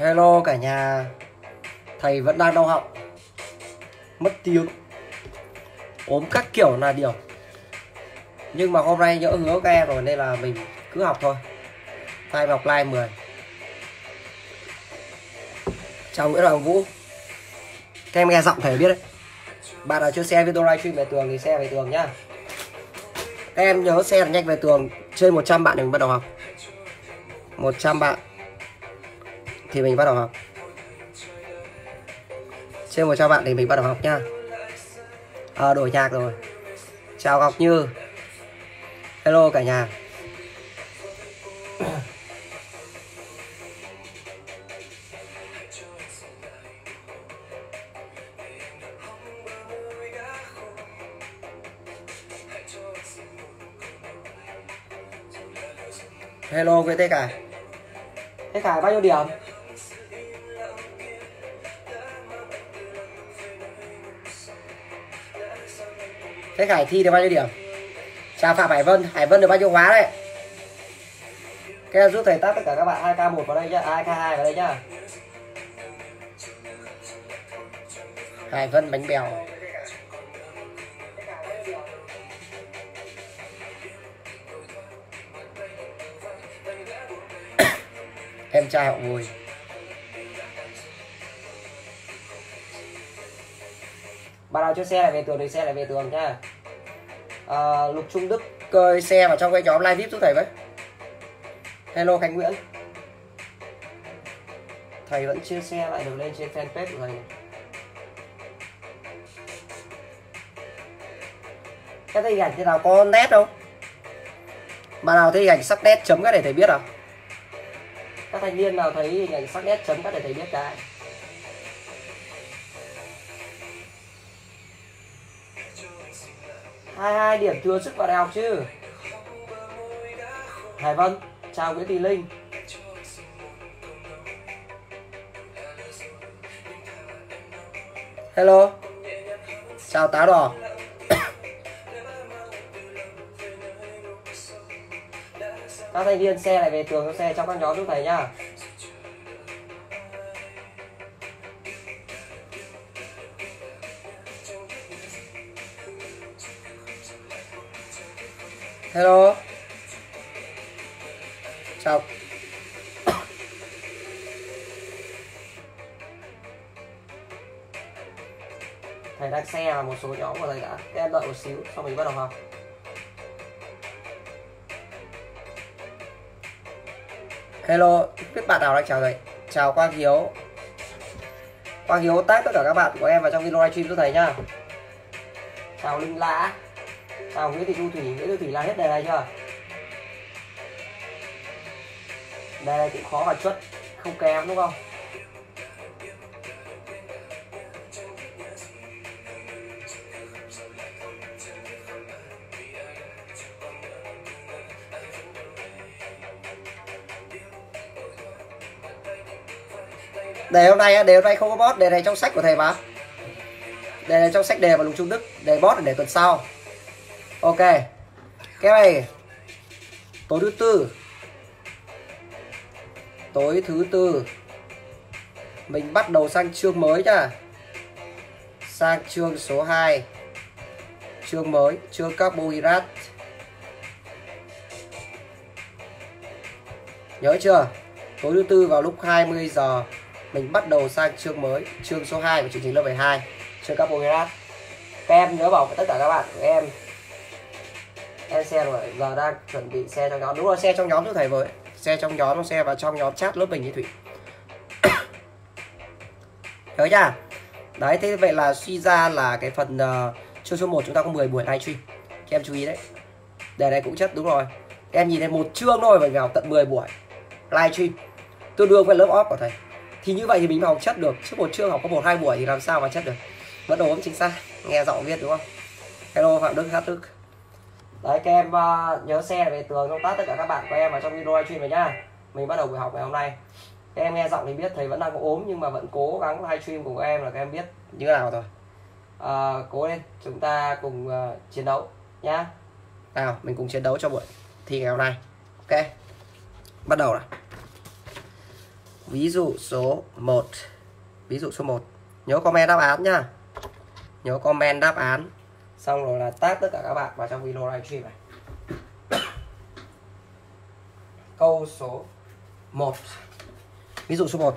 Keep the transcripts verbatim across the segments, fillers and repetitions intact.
Hello cả nhà. Thầy vẫn đang đau họng, mất tiếng, ốm các kiểu là điều. Nhưng mà hôm nay nhỡ hứa các em rồi nên là mình cứ học thôi. Tay học live mười. Chào Nguyễn Hoàng Vũ. Các em nghe giọng thầy biết đấy. Bạn nào chưa share video livestream về tường thì share về tường nhá. Các em nhớ share nhanh về tường. Trên một trăm bạn thì mình bắt đầu học. Một trăm bạn thì mình bắt đầu học. Trên một trăm bạn thì mình bắt đầu học nha. À, đổi nhạc rồi. Chào Ngọc Như. Hello cả nhà. Hello với Thế Hải. Thế Hải bao nhiêu điểm? Thế Hải Thi được bao nhiêu điểm? Chào Phạm Hải Vân. Hải Vân được bao nhiêu hóa đấy? Các em giúp thầy tắt tất cả các bạn hai k một vào đây nhá, hai k hai vào đây nhá. Hải Vân bánh bèo. Em trai họ Bùi. Bạn nào cho xe lại về tường thì xe lại về tường nha. À, Lục Trung Đức cơi xe vào trong cái nhóm live vê i pê giúp thầy với. Hello Khánh Nguyễn. Thầy vẫn chia xe lại được lên trên fanpage của thầy. Các thầy ảnh thế nào có nét không? Bạn nào thấy ảnh sắc nét chấm các để thầy biết à? Các thanh niên nào thấy hình ảnh sắc nét chấm các để thầy biết cái. hai mươi hai điểm chưa sức vào đại học chứ. Hải Vân, chào Nguyễn Thị Linh. Hello. Chào táo đỏ. Các thanh niên xe lại về tường cho xe trong các nhóm giúp thầy nhá. Hello. Chào. Thầy đang xe vào một số nhóm của thầy đã. Các em đợi một xíu xong mình bắt đầu học. Hello, biết bạn nào đang chào thầy. Chào Quang Hiếu. Quang Hiếu tag tất cả các bạn của em vào trong video livestream của thầy nhá. Chào Linh Lã. Chào Nguyễn Thị Thu Thủy. Nguyễn Thị Thủy làm hết đề này chưa? Đề này cũng khó và chuất, không kém đúng không? Đề hôm nay, đề hôm nay không có bot, đề này trong sách của thầy mà. Đề này trong sách đề và Lục Trung Đức, đề bot để tuần sau. Ok. Cái này tối thứ tư. Tối thứ tư mình bắt đầu sang chương mới nhá. Sang chương số hai. Chương mới, chương Carbohidrat. Nhớ chưa? Tối thứ tư vào lúc hai mươi giờ mình bắt đầu sang chương mới, chương số hai của chương trình lớp mười hai, chương Carbohidrat. Các em nhớ bảo tất cả các bạn của em. Em xe rồi, giờ đang chuẩn bị xe trong nhóm. Đúng rồi, xe trong nhóm cho thầy với. Xe trong nhóm, xe vào trong nhóm chat lớp mình như Thủy. Nhớ nha. Đấy, thế vậy là suy ra là cái phần uh, chương số một chúng ta có mười buổi livestream. Các em chú ý đấy. Đề này cũng chất, đúng rồi. Các em nhìn thấy một chương thôi mà mình học tận mười buổi livestream, tương đương với lớp off của thầy. Thì như vậy thì mình học chất được. Chứ một chương học có một hai buổi thì làm sao mà chất được. Vẫn ốm chính xác, nghe giọng biết đúng không? Hello Phạm Đức, hát Đức. Đấy, các em uh, nhớ share về tường công tác tất cả các bạn của em vào trong video live stream này nhá. Mình bắt đầu buổi học ngày hôm nay. Các em nghe giọng thì biết thầy vẫn đang có ốm nhưng mà vẫn cố gắng live stream cùng các em là các em biết như thế nào rồi. Uh, cố lên, chúng ta cùng uh, chiến đấu nhá. Nào, mình cùng chiến đấu cho buổi thi ngày hôm nay. Ok, bắt đầu nào. Ví dụ số một. Ví dụ số một. Nhớ comment đáp án nhá. Nhớ comment đáp án. Xong rồi là tag tất cả các bạn vào trong video livestream này. Câu số một. Ví dụ số một.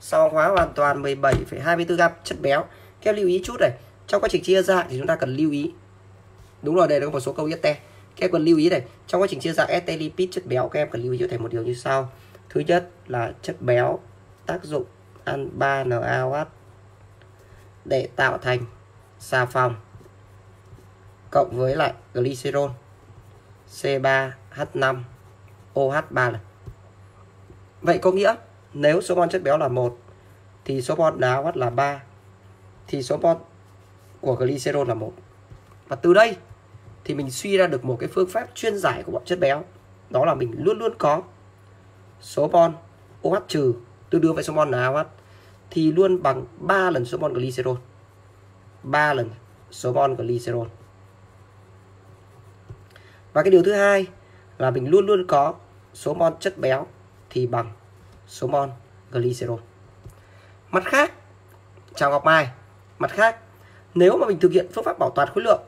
Sao hóa hoàn toàn mười bảy phẩy hai mươi tư gam chất béo. Các em lưu ý chút này. Trong quá trình chia dạng thì chúng ta cần lưu ý. Đúng rồi, đây là một số câu yết te. Các em cần lưu ý này. Trong quá trình chia dạng este lipid chất béo, các em cần lưu ý cho thầy một điều như sau. Thứ nhất là chất béo tác dụng ăn ba en a o hát để tạo thành xà phòng cộng với lại glycerol C ba H năm O H ba này. Vậy có nghĩa nếu số mol chất béo là một thì số mol en a o hát là ba, thì số mol của glycerol là một. Và từ đây thì mình suy ra được một cái phương pháp chuyên giải của bọn chất béo. Đó là mình luôn luôn có số mol OH trừ tương đương với số mol en a o hát thì luôn bằng ba lần số mol glycerol. ba lần số mol glycerol. Và cái điều thứ hai là mình luôn luôn có số mol chất béo thì bằng số mol glycerol. Mặt khác, chào Ngọc Mai. Mặt khác, nếu mà mình thực hiện phương pháp bảo toàn khối lượng,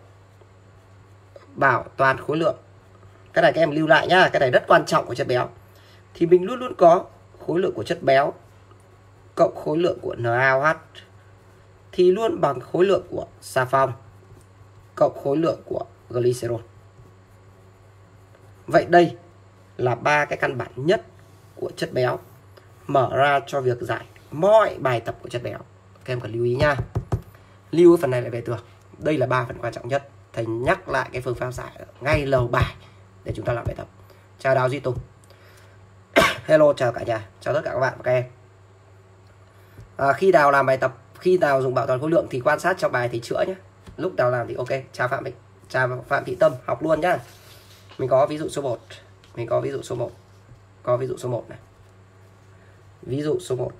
bảo toàn khối lượng, cái này các em lưu lại nhá, cái này rất quan trọng của chất béo, thì mình luôn luôn có khối lượng của chất béo cộng khối lượng của en a o hát thì luôn bằng khối lượng của xà phòng cộng khối lượng của glycerol. Vậy đây là ba cái căn bản nhất của chất béo, mở ra cho việc giải mọi bài tập của chất béo. Các em cần lưu ý nha. Lưu phần này lại về tường. Đây là ba phần quan trọng nhất. Thầy nhắc lại cái phương pháp giải ngay lầu bài để chúng ta làm bài tập. Chào Đào Duy Tùng. Hello, chào cả nhà. Chào tất cả các bạn và các em. À, khi Đào làm bài tập, khi Đào dùng bảo toàn khối lượng thì quan sát trong bài thì chữa nhé. Lúc Đào làm thì ok. Chào Phạm Minh, chào Phạm Thị Tâm, học luôn nhá. Mình có ví dụ số một. Mình có ví dụ số một. Có ví dụ số một này. Ví dụ số một.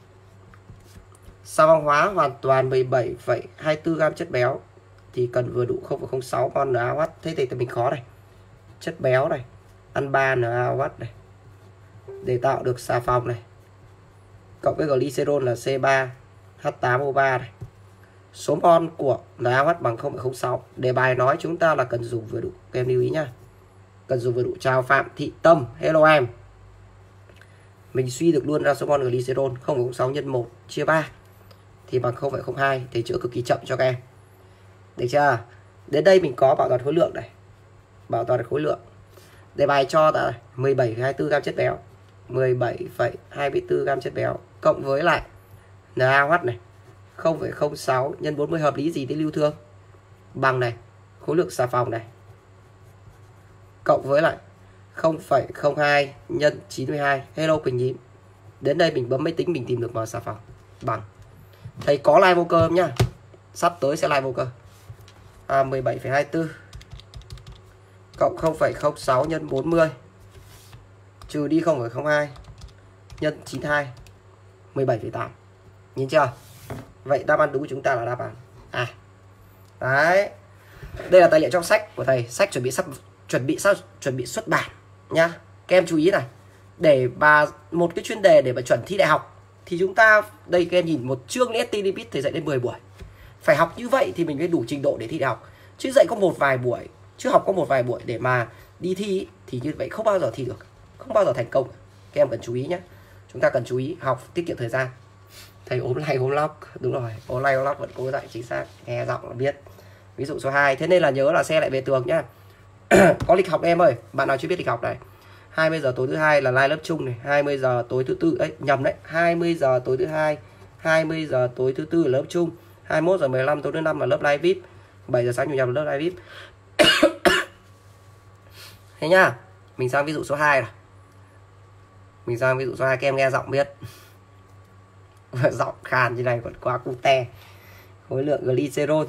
Xà hóa hoàn toàn mười bảy phẩy hai mươi tư gam chất béo thì cần vừa đủ không phẩy không sáu mol en a o hát. Thế thì mình khó này. Chất béo này, ăn ba en a o hát này, để tạo được xà phòng này, cộng với glycerol là C ba H tám O ba này. Số mol của en a o hát bằng không phẩy không sáu. Đề bài nói chúng ta là cần dùng vừa đủ. Các em lưu ý nha. Cần dùng vừa đủ. Chào Phạm Thị Tâm. Hello em. Mình suy được luôn ra số mol glycerol không phẩy không sáu nhân một chia ba thì bằng không phẩy không hai. Thầy chữa cực kỳ chậm cho các em. Được chưa? Đến đây mình có bảo toàn khối lượng này. Bảo toàn khối lượng. Đề bài cho ta mười bảy phẩy hai mươi tư gam chất béo. mười bảy phẩy hai mươi tư gam chất béo cộng với lại en a o hát này. không phẩy không sáu nhân bốn mươi hợp lý gì tới lưu thương? Bằng này, khối lượng xà phòng này. Cộng với lại không phẩy không hai nhân chín mươi hai. Hello Quỳnh Dím. Đến đây mình bấm máy tính mình tìm được mol xà phòng bằng. Thầy có live vô cơ nhá. Sắp tới sẽ live vô cơ. À, mười bảy phẩy hai mươi tư cộng không phẩy không sáu nhân bốn mươi trừ đi không phẩy không hai nhân chín mươi hai, mười bảy phẩy tám. Nhìn chưa? Vậy đáp án đúng của chúng ta là đáp án à. Đấy. Đây là tài liệu trong sách của thầy, sách chuẩn bị sắp chuẩn bị sắp chuẩn bị xuất bản nhá. Các em chú ý này, để bà một cái chuyên đề để mà chuẩn thi đại học thì chúng ta đây các em nhìn một chương ét tê lipid thầy dạy đến mười buổi. Phải học như vậy thì mình mới đủ trình độ để thi đại học. Chứ dạy có một vài buổi, chứ học có một vài buổi để mà đi thi thì như vậy không bao giờ thi được, không bao giờ thành công. Các em cần chú ý nhé. Chúng ta cần chú ý học tiết kiệm thời gian. Thầy ốm lay ốm lóc, đúng rồi, ốm lay ốm lóc vẫn cố dạy chính xác, nghe giọng là biết. Ví dụ số hai, thế nên là nhớ là xe lại về tường nhá. Có lịch học em ơi, bạn nào chưa biết lịch học này. hai mươi giờ tối thứ hai là live lớp chung này, hai mươi giờ tối thứ tư ấy, nhầm đấy, hai mươi giờ tối thứ hai, hai mươi giờ tối thứ tư là lớp chung. hai mươi mốt giờ mười lăm tối thứ năm là lớp live vi ai pi, bảy giờ sáng chủ nhật là lớp live vi ai pi. Thế nhá. Mình sang ví dụ số hai này. Mình sang ví dụ số hai, các em nghe giọng biết. Giọng khàn như này còn quá cute. Khối lượng glycerol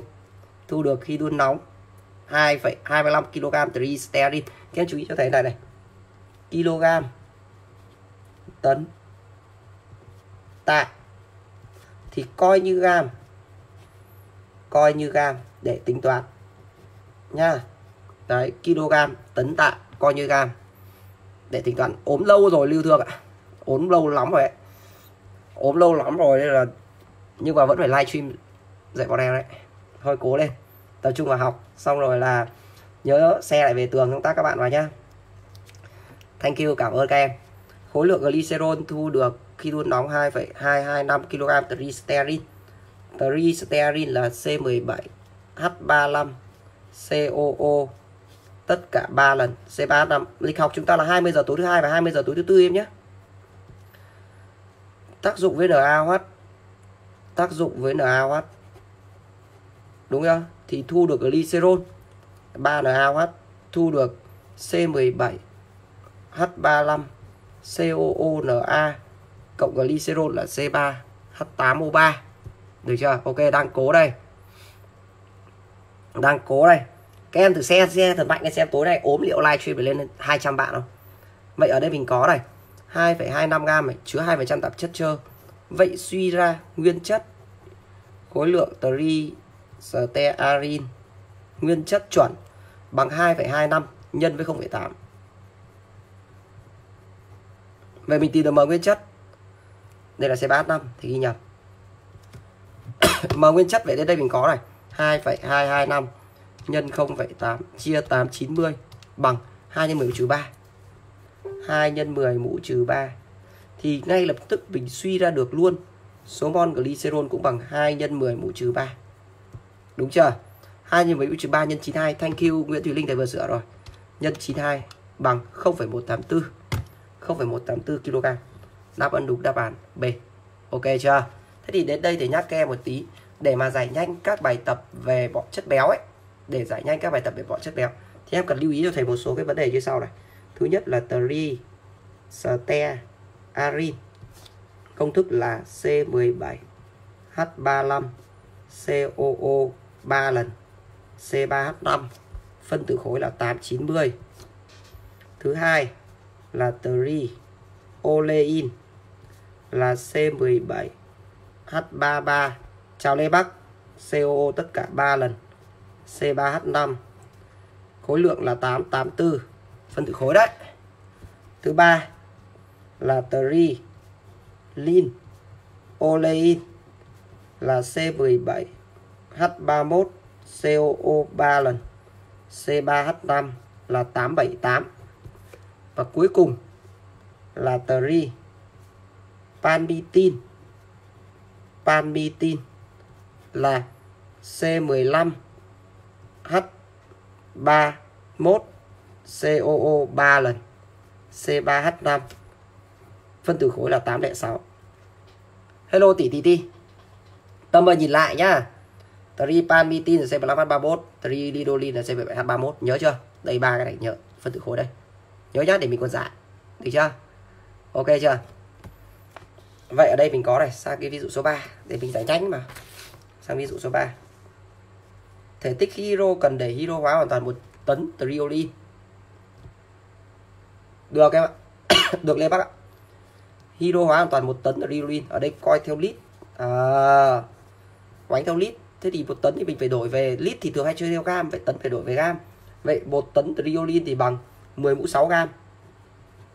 thu được khi đun nóng hai phẩy hai mươi lăm ki lô gam tristearin. Các em chú ý cho thấy này này. Kg tấn tạ thì coi như gam, coi như gam để tính toán nha. Đấy, kg tấn tạ coi như gam để tính toán. Ốm lâu rồi lưu thương ạ. Ốm lâu lắm rồi ấy. ốm lâu lắm rồi nên là, nhưng mà vẫn phải livestream dạy bọn em đấy. Thôi cố lên, tập trung vào học, xong rồi là nhớ xe lại về tường công tác các bạn vào nhá. Thank you, cảm ơn các em. Khối lượng glycerol thu được khi đun nóng hai phẩy hai hai lăm ki lô gam tristearin. Tristearin là C mười bảy H ba mươi lăm C O O, tất cả ba lần C ba năm. Lịch học chúng ta là hai mươi giờ tối thứ hai và hai mươi giờ tối thứ tư em nhé. Tác dụng với en a o hát, tác dụng với en a o hát đúng không? Thì thu được glycerol ba en a o hát, thu được C mười bảy H ba mươi lăm C O O N A cộng glycerol là C ba H tám O ba. Được chưa? Ok, đang cố đây. Đang cố đây. Các em thử xem, xem thật mạnh xem tối nay ốm liệu livestream để lên hai trăm bạn không? Vậy ở đây mình có này, hai phẩy hai lăm gam này, chứa hai phần trăm tạp chất trơ. Vậy suy ra nguyên chất khối lượng tristearin nguyên chất chuẩn bằng hai phẩy hai lăm nhân với không phẩy tám. Vậy mình tìm được M nguyên chất. Đây là C ba H năm thì ghi nhầm. M nguyên chất về đến đây mình có này, hai phẩy hai hai lăm nhân không phẩy tám chia tám trăm chín mươi bằng hai nhân mười mũ trừ ba. hai nhân mười mũ trừ ba thì ngay lập tức mình suy ra được luôn số mol glycerol cũng bằng hai nhân mười mũ trừ ba. Đúng chưa? hai nhân mười mũ trừ ba nhân chín mươi hai. Thank you Nguyễn Thùy Linh thầy vừa sửa rồi. Nhân chín mươi hai bằng không phẩy một tám tư. không phẩy một tám tư ki lô gam. Đáp án đúng, đáp án B. Ok chưa? Thế thì đến đây thì nhắc các em một tí để mà giải nhanh các bài tập về bọn chất béo ấy, để giải nhanh các bài tập về bọn chất béo thì em cần lưu ý cho thầy một số cái vấn đề như sau này. Thứ nhất là tristearin, công thức là C mười bảy H ba mươi lăm C O O ba lần C ba H năm, phân tử khối là tám trăm chín mươi. Thứ hai là triolein là C mười bảy H ba mươi ba, chào Lê Bắc, C O O tất cả ba lần C ba H năm, khối lượng là tám trăm tám mươi tư, phân tử khối đấy. Thứ ba là triolein là C mười bảy H ba mươi mốt C O O ba lần C ba H năm là tám trăm bảy mươi tám. Và cuối cùng là tripalmitin. Palmitin là C mười lăm H ba mươi mốt C O O ba lần C ba H năm, phân tử khối là tám trăm lẻ sáu. Hello tỷ tỷ tỷ Tâm ơi, nhìn lại nhá. Tripalmitin là C mười lăm H ba mươi mốt, Trilinolein là C mười bảy H ba mươi mốt. Nhớ chưa? Đây ba cái này nhớ, phân tử khối đây. Nhớ nhá để mình còn giải. Được chưa? Ok chưa? Vậy ở đây mình có này, sang cái ví dụ số ba để mình giải nhanh mà. Sang ví dụ số ba. Thể tích hydro cần để hydro hóa hoàn toàn một tấn triolein. Được em ạ. Được Lê Bắc ạ. Hydro hóa hoàn toàn một tấn triolein, ở đây coi theo lít. À, quánh theo lít. Thế thì một tấn thì mình phải đổi về lít, thì thường hay chơi theo gam, vậy tấn phải đổi về gam. Vậy một tấn triolein thì bằng mười mũ sáu gam.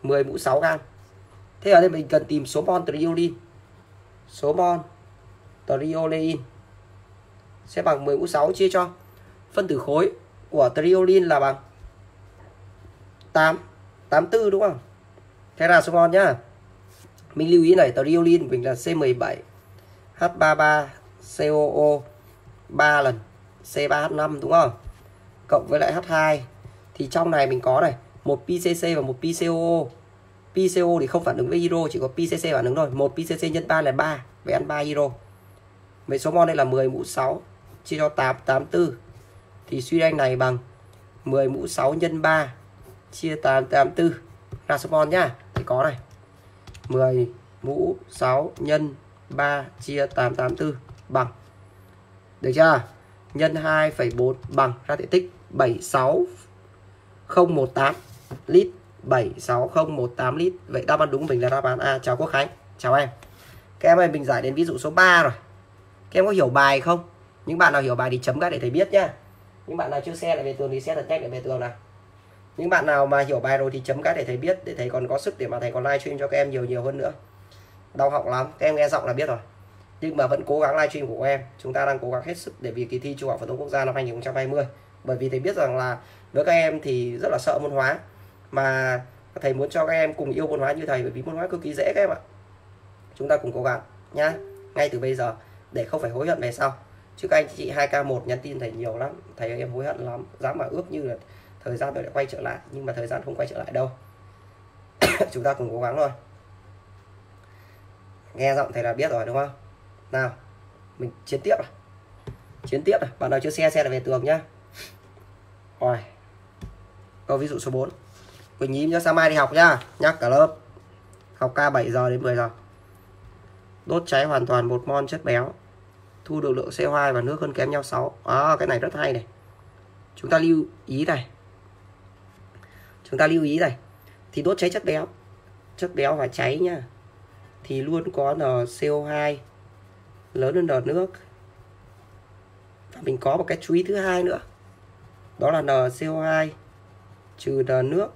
mười mũ sáu gam. Thế ở đây mình cần tìm số mol triolein. Số mol triolein sẽ bằng mười mũ sáu chia cho phân tử khối của triolein là bằng tám trăm tám mươi tư đúng không? Thế là số mol nhá. Mình lưu ý này, triolein mình là C mười bảy H ba mươi ba C O O ba lần C ba H năm đúng không? Cộng với lại H hai thì trong này mình có này, một pê xê xê và một pê xê ô. pê xê ô thì không phản ứng với hydro, chỉ có pê xê xê phản ứng thôi. Một pê xê xê nhân ba là ba, vậy ăn ba hydro. Vậy số mol đây là mười mũ sáu chia cho tám trăm tám mươi tư thì suy ra này bằng mười mũ sáu nhân ba chia tám trăm tám mươi tư là số mol nhá. Thì có này, mười mũ sáu nhân ba chia tám trăm tám mươi tư bằng, được chưa? Nhân hai phẩy bốn bằng, ra thể tích bảy mươi sáu nghìn không trăm mười tám lít. bảy mươi sáu nghìn không trăm mười tám lít. Vậy đáp án đúng mình là đáp án A. Chào Quốc Khánh, chào em. Các em ơi, mình giải đến ví dụ số ba rồi. Các em có hiểu bài không? Những bạn nào hiểu bài thì chấm các để thầy biết nhá. Những bạn nào chưa share lại về tường thì share thật nhanh để về tường nào. Những bạn nào mà hiểu bài rồi thì chấm các để thầy biết, để thầy còn có sức để mà thầy còn live stream cho các em nhiều nhiều hơn nữa. đau họng lắm, các em nghe giọng là biết rồi. Nhưng mà vẫn cố gắng livestream của các em, chúng ta đang cố gắng hết sức để vì kỳ thi Trung học phổ thông quốc gia năm hai nghìn không trăm hai mươi. Bởi vì thầy biết rằng là với các em thì rất là sợ môn hóa, mà thầy muốn cho các em cùng yêu môn hóa như thầy, bởi vì môn hóa cực kỳ dễ các em ạ. Chúng ta cùng cố gắng nhá, ngay từ bây giờ để không phải hối hận về sau. Chứ các anh chị hai k một nhắn tin thầy nhiều lắm, thầy ơi, em hối hận lắm, dám mà ước như là thời gian tôi lại quay trở lại, nhưng mà thời gian không quay trở lại đâu. Chúng ta cùng cố gắng thôi. Nghe giọng thầy là biết rồi đúng không? Nào, mình chiến tiếp này. Chiến tiếp này, bạn nào chưa xe xe là về tường nhá. Rồi. Câu ví dụ số bốn. Quỳnh Nhím cho sáng mai đi học nhá, nhắc cả lớp. Học ca bảy giờ đến mười giờ. Đốt cháy hoàn toàn một mol chất béo, thu được lượng xê o hai và nước hơn kém nhau sáu. À, cái này rất hay này. Chúng ta lưu ý này. Chúng ta lưu ý này. Thì đốt cháy chất béo, chất béo và cháy nhá, thì luôn có en xê o hai lớn hơn N nước. Và mình có một cái chú ý thứ hai nữa, đó là en xê o hai trừ N nước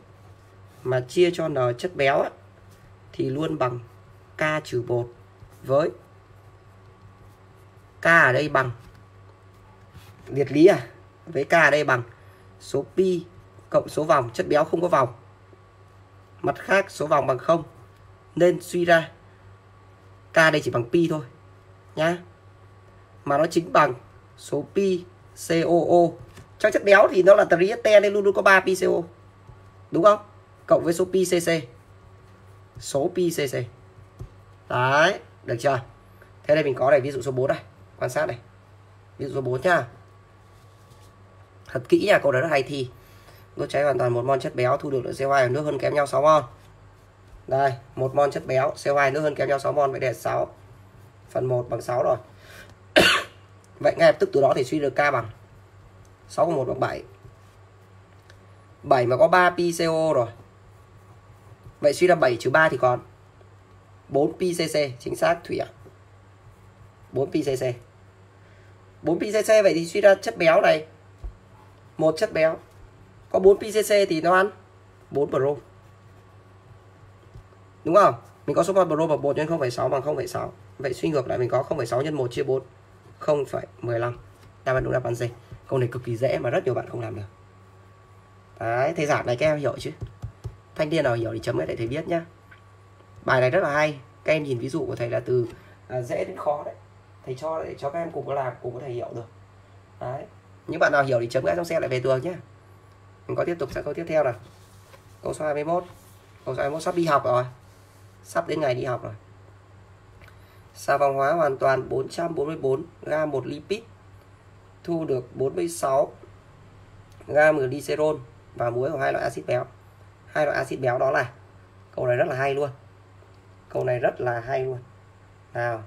mà chia cho N chất béo á, thì luôn bằng K trừ một với K ở đây bằng liệt lý à, với K ở đây bằng số pi cộng số vòng, chất béo không có vòng, mặt khác số vòng bằng không, nên suy ra K đây chỉ bằng pi thôi nhá, mà nó chính bằng số pi xê o o. Trong chất béo thì nó là trieste nên luôn luôn có ba pi xê o đúng không, cộng với số pi cc, số pi cc đấy, được chưa? Thế đây mình có này, ví dụ số bốn này, quan sát này, ví dụ số bốn nhá, thật kỹ nha, câu đó rất hay. Thì đốt cháy hoàn toàn một mol chất béo, thu được lượng xê o hai và nước hơn kém nhau sáu mol. Đây, một mol chất béo, xê o hai nước hơn kém nhau sáu mol, vậy để sáu phần một bằng sáu rồi. Vậy ngay lập tức từ đó thì suy được K bằng sáu cộng một bằng bảy. bảy mà có ba pi xê o rồi. Vậy suy ra bảy trừ ba thì còn bốn pi cc, chính xác Thủy ạ. bốn pi cc. bốn pi cc, vậy thì suy ra chất béo này, một chất béo có bốn pi cc thì nó ăn bốn brom. Đúng không? Mình có số mol brom bằng một nhân không phẩy sáu bằng không phẩy sáu. Vậy suy ngược lại mình có không phẩy sáu nhân một chia bốn, không phẩy mười lăm. Đáp án đúng, đáp án gì? Câu này cực kỳ dễ mà rất nhiều bạn không làm được. Đấy, thầy giảng này các em hiểu chứ? Thanh niên nào hiểu thì chấm để thầy biết nhá. Bài này rất là hay. Các em nhìn ví dụ của thầy là từ à, dễ đến khó đấy. Thầy cho để cho các em cùng có làm, cùng có thể hiểu được. Đấy. Những bạn nào hiểu thì chấm ngay trong xe lại về tường nhá. Mình có tiếp tục sang câu tiếp theo nào. Câu số hai mươi mốt. Câu số hai mươi mốt sắp đi học rồi. Sắp đến ngày đi học rồi. Xà phòng hóa hoàn toàn bốn trăm bốn mươi bốn gam một lipid, thu được bốn mươi sáu gam glycerol và muối của hai loại axit béo. Hai loại axit béo đó là, câu này rất là hay luôn. Câu này rất là hay luôn. Nào.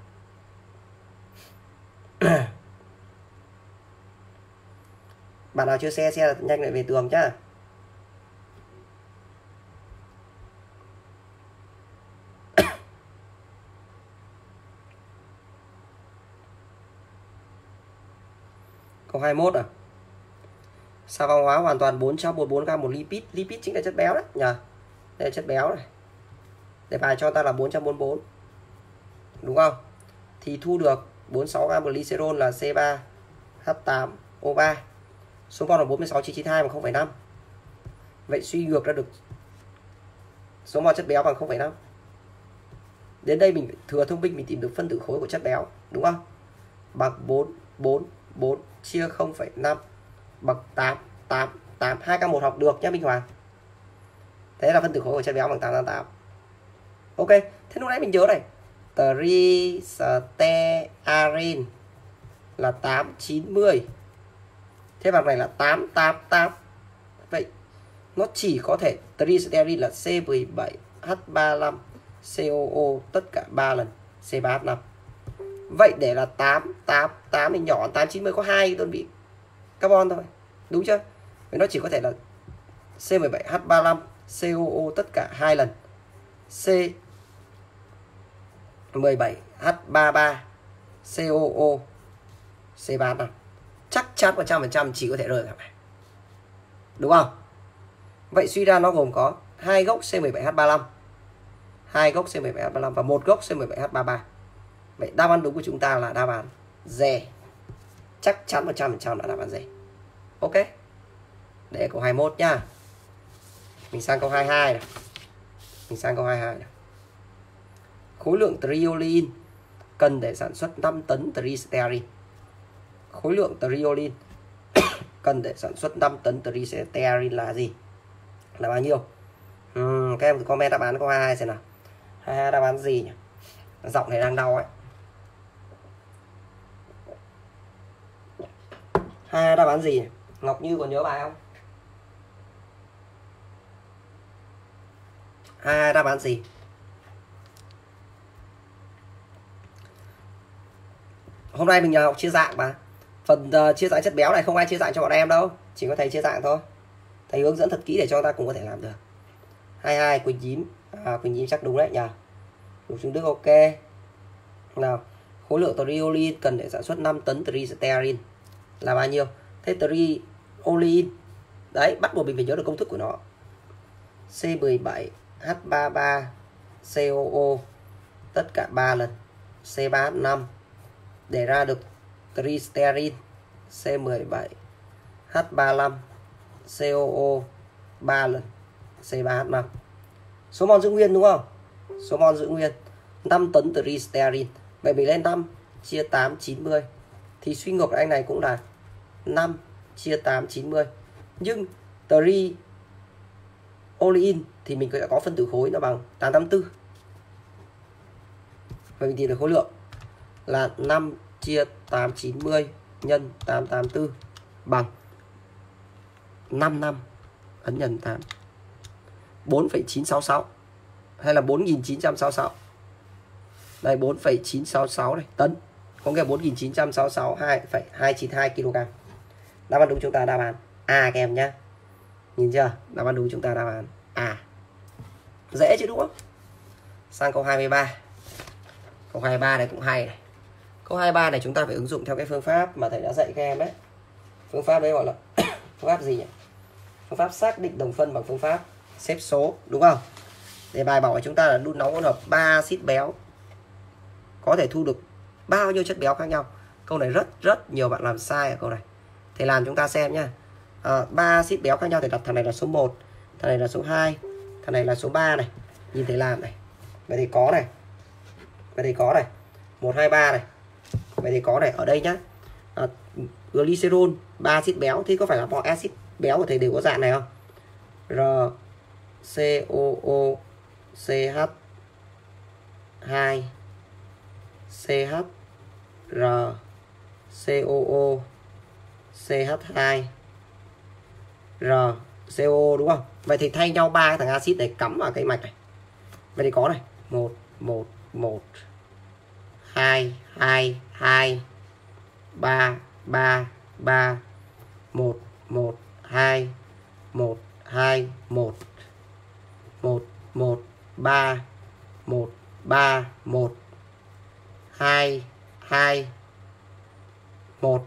Bạn nào chưa share share nhanh lại về tường nhá. Câu hai mươi mốt à. Xà phòng hóa hoàn toàn bốn trăm bốn mươi bốn gam một lipid. Lipid chính là chất béo đấy nhờ. Đây là chất béo này. Để bài cho ta là bốn trăm bốn mươi bốn. Đúng không? Thì thu được bốn mươi sáu gam glycerol là C ba H tám O ba. Số mol là bốn mươi sáu chia chín mươi hai bằng không phẩy năm. Vậy suy ngược ra được số mol chất béo bằng không phẩy năm. Đến đây mình thừa thông minh mình tìm được phân tử khối của chất béo, đúng không? Bằng bốn bốn bốn chia không phẩy năm bằng tám tám tám. hai k một học được nhé Minh Hoàng. Thế là phân tử khối của chất béo bằng tám tám tám. Ok, thế lúc nãy mình nhớ này, Tristearin là tám chín mươi. Thế bằng này là tám tám tám. Vậy nó chỉ có thể Tristearin là C mười bảy H ba mươi lăm C O O tất cả ba lần C ba H năm. Vậy để là tám tám tám thì nhỏ tám chín mươi có hai đơn vị carbon thôi, đúng chưa? Vậy nó chỉ có thể là C mười bảy H ba mươi lăm C O O tất cả hai lần C mười bảy H ba mươi ba C O O C ba H năm. Chắc chắn một trăm phần trăm chỉ có thể rơi vào này, đúng không? Vậy suy ra nó gồm có hai gốc C mười bảy H ba mươi lăm, hai gốc xê mười bảy hát ba lăm và một gốc xê mười bảy hát ba ba. Vậy đáp án đúng của chúng ta là đáp án D. Chắc chắn một trăm phần trăm là đáp án D. Ok. Để câu hai mươi mốt nha. Mình sang câu hai mươi hai này. Mình sang câu hai mươi hai này. Khối lượng triolein cần để sản xuất năm tấn tristearin. Khối lượng triolein cần để sản xuất năm tấn tristearin là gì? Là bao nhiêu? Ừ, các em comment đáp án câu hai mươi hai xem nào. hai mươi hai đáp án gì nhỉ? Giọng này đang đau ấy. hai mươi hai đáp án gì nhỉ? Ngọc Như còn nhớ bài không? hai mươi hai đáp án gì? Hôm nay mình nhờ học chia dạng mà. Phần uh, chia dạng chất béo này không ai chia dạng cho bọn em đâu. Chỉ có thầy chia dạng thôi. Thầy hướng dẫn thật kỹ để cho ta cũng có thể làm được. hai mươi hai Quỳnh Dím. À, Quỳnh Dím chắc đúng đấy nhờ. Lục Trung Đức ok. Nào, khối lượng triolein cần để sản xuất năm tấn tristearin là bao nhiêu? Thế triolein, đấy, bắt buộc mình phải nhớ được công thức của nó. xê mười bảy hát ba ba xê o o tất cả ba lần xê ba hát năm để ra được tristearin xê mười bảy hát ba lăm xê o o ba lần xê ba hát năm. Số mol giữ nguyên đúng không? Số mol giữ nguyên. năm tấn tristearin. Vậy mình lên năm chia tám chín mươi. Thì suy ngược anh này cũng là năm chia tám chín mươi. Nhưng triolein thì mình đã có phân tử khối nó bằng tám trăm tám mươi tư. Vậy mình tìm được khối lượng là năm chia tám chín mươi nhân tám trăm tám mươi tư bằng năm mươi lăm ấn nhân tám. bốn phẩy chín sáu sáu hay là bốn nghìn chín trăm sáu mươi sáu. Đây bốn phẩy chín sáu sáu này, tấn. Có nghĩa là bốn nghìn chín trăm sáu mươi sáu hai phẩy hai chín hai ki lô gam. Đáp án đúng chúng ta đáp án A các em nhé. Nhìn chưa? Đáp án đúng chúng ta đáp án A. Dễ chứ đúng không? Sang câu hai mươi ba. Câu hai mươi ba này cũng hay này. Câu hai mươi ba này chúng ta phải ứng dụng theo cái phương pháp mà thầy đã dạy các em đấy. Phương pháp đấy gọi là phương pháp gì nhỉ? Phương pháp xác định đồng phân bằng phương pháp xếp số, đúng không? Đề bài bảo chúng ta là đun nóng hỗn hợp ba axit béo có thể thu được bao nhiêu chất béo khác nhau. Câu này rất rất nhiều bạn làm sai ở câu này. Thầy làm chúng ta xem nhá. À, ba axit béo khác nhau, thầy đặt thằng này là số một, thằng này là số hai, thằng này là số ba này. Nhìn thầy làm này. Vậy thì có này. Vậy thì có này. một hai ba này. Vậy thì có này ở đây nhá. À, glycerol, ba axit béo thì có phải là mọi axit béo của thầy đều có dạng này không? R COO CH hai CH R COO xê hát hai R xê o đúng không? Vậy thì thay nhau ba thằng axit để cắm vào cái mạch này. Vậy thì có này, một một một hai hai hai ba ba ba một một hai một hai một một một ba một ba một hai hai một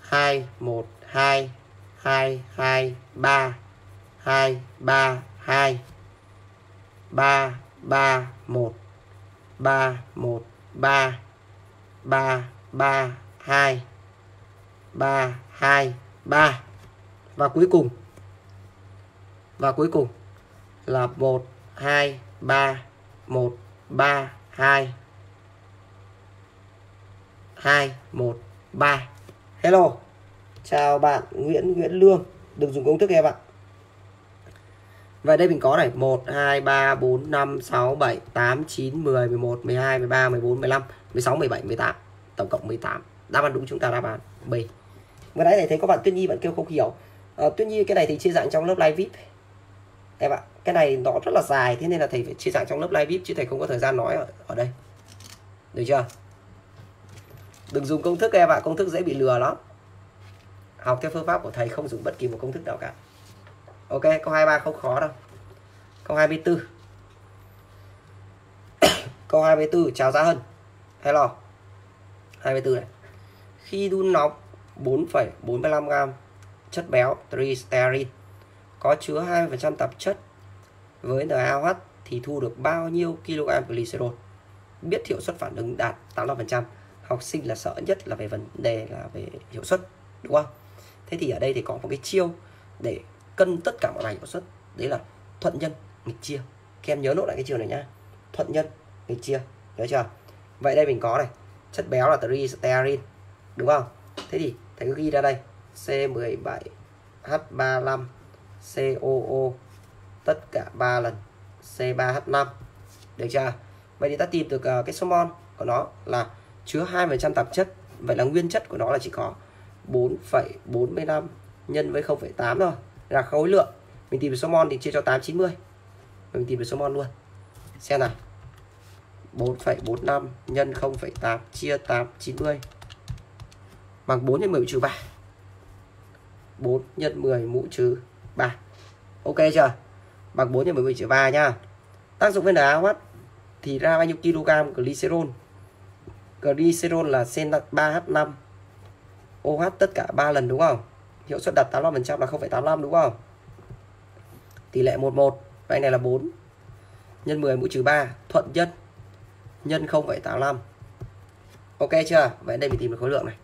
hai một hai hai hai ba hai ba hai ba ba một ba một ba ba ba hai ba hai ba và cuối cùng và cuối cùng là một hai ba một ba hai hai một ba. Hello. Chào bạn Nguyễn Nguyễn Lương, đừng dùng công thức em ạ. Vậy đây mình có này một hai ba bốn năm sáu bảy tám chín mười mười một mười hai mười ba mười bốn mười lăm mười sáu mười bảy mười tám, tổng cộng mười tám. Đáp án đúng chúng ta đáp án B. Vừa nãy này thấy có bạn Tuyết Nhi bạn kêu không hiểu. À, Tuyết Nhi cái này thì chia dạng trong lớp live víp. Em ạ, cái này nó rất là dài thế nên là thầy phải chia sẻ trong lớp live víp chứ thầy không có thời gian nói ở, ở đây. Được chưa? Đừng dùng công thức em ạ, công thức dễ bị lừa lắm. Học theo phương pháp của thầy không dùng bất kỳ một công thức nào cả. Ok, câu hai mươi ba không khó đâu. Câu hai mươi tư. Câu hai mươi tư, chào Gia Hân. Hello. hai mươi tư này. Khi đun nóng bốn phẩy bốn lăm gam chất béo tristearin có chứa hai mươi phần trăm tạp chất với en a ô hát thì thu được bao nhiêu kg glycerol. Biết hiệu suất phản ứng đạt tám mươi lăm phần trăm. Học sinh là sợ nhất là về vấn đề là về hiệu suất, đúng không? Thế thì ở đây thì có một cái chiêu để cân tất cả mọi ngành hiệu suất, đấy là thuận nhân nghịch chia. Các em nhớ nốt lại cái chiều này nhá. Thuận nhân nghịch chia, nhớ chưa? Vậy đây mình có này, chất béo là tristearin, đúng không? Thế thì thầy cứ ghi ra đây, C mười bảy H ba mươi lăm C O O tất cả ba lần C ba H năm, được chưa? Vậy thì ta tìm được uh, cái số mol của nó là chứa hai phần trăm tạp chất, vậy là nguyên chất của nó là chỉ có bốn phẩy bốn mươi lăm nhân với không phẩy tám thôi, là khối lượng. Mình tìm được số mol thì chia cho tám trăm chín mươi. Mình tìm được số mol luôn. Xem nào. bốn phẩy bốn mươi lăm nhân không phẩy tám chia tám trăm chín mươi bằng bốn nhân mười mũ trừ ba. bốn nhân mười mũ trừ ba. Ok chưa? Bằng bốn nhân mười mũ trừ ba nhá. Tác dụng với en a hát thì ra bao nhiêu kg glycerol? Glycerol là C ba H năm O H tất cả ba lần, đúng không? Hiệu suất đạt tám mươi lăm phần trăm là không phẩy tám mươi lăm, đúng không? Tỷ lệ một một. Vậy này là bốn nhân mười mũ trừ ba, thuận nhân nhân không phẩy tám mươi lăm. Ok chưa? Vậy đây mình tìm được khối lượng này.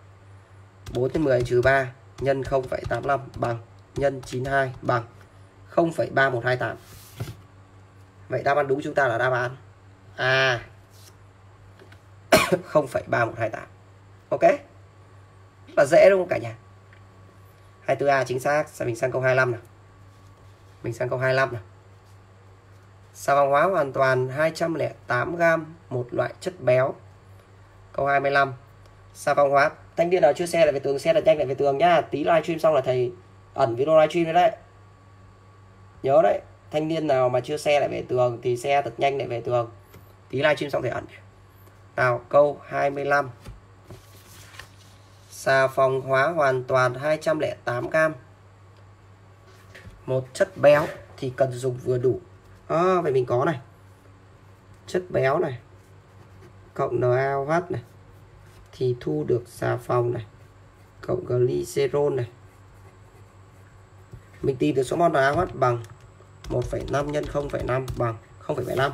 bốn nhân mười trừ ba nhân không phẩy tám mươi lăm bằng nhân chín mươi hai bằng không phẩy ba một hai tám. Vậy đáp án đúng chúng ta là đáp án A. không phẩy ba một hai tám. Ok? Rất là dễ đúng không cả nhà? hai mươi tư A chính xác. Sao mình sang câu hai mươi lăm nào. Mình sang câu hai mươi lăm nào. Xà phòng hóa hoàn toàn hai trăm lẻ tám gam một loại chất béo. Câu hai mươi lăm. Xà phòng hóa. Thanh niên nào chưa share lại về tường, share lại nhanh lại về tường nhá. Tí livestream xong là thầy ẩn video livestream đấy đấy. Nhớ đấy. Thanh niên nào mà chưa share lại về tường thì share thật nhanh lại về tường. Tí livestream xong thầy ẩn. Nào, câu hai mươi lăm. Xà phòng hóa hoàn toàn hai trăm lẻ tám gam một chất béo thì cần dùng vừa đủ. À, vậy mình có này, chất béo này cộng en a o hát này thì thu được xà phòng này cộng glycerol này. Mình tìm được số mol en a o hát bằng một phẩy năm nhân không phẩy năm bằng không phẩy bảy mươi lăm.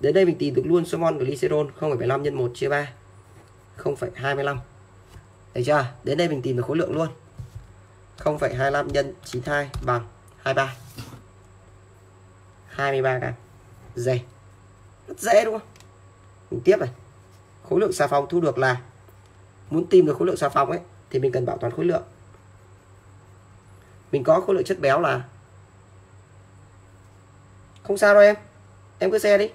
Đến đây mình tìm được luôn số mol glycerol không phẩy bảy mươi lăm nhân một chia ba không phẩy hai mươi lăm. Được chưa? Đến đây mình tìm được khối lượng luôn. không phẩy hai mươi lăm nhân chín mươi hai bằng hai mươi ba. hai mươi ba gam. Dễ. Rất dễ đúng không? Mình tiếp này. Khối lượng xà phòng thu được là, muốn tìm được khối lượng xà phòng ấy thì mình cần bảo toàn khối lượng. Mình có khối lượng chất béo là, không sao đâu em. Em cứ share đi.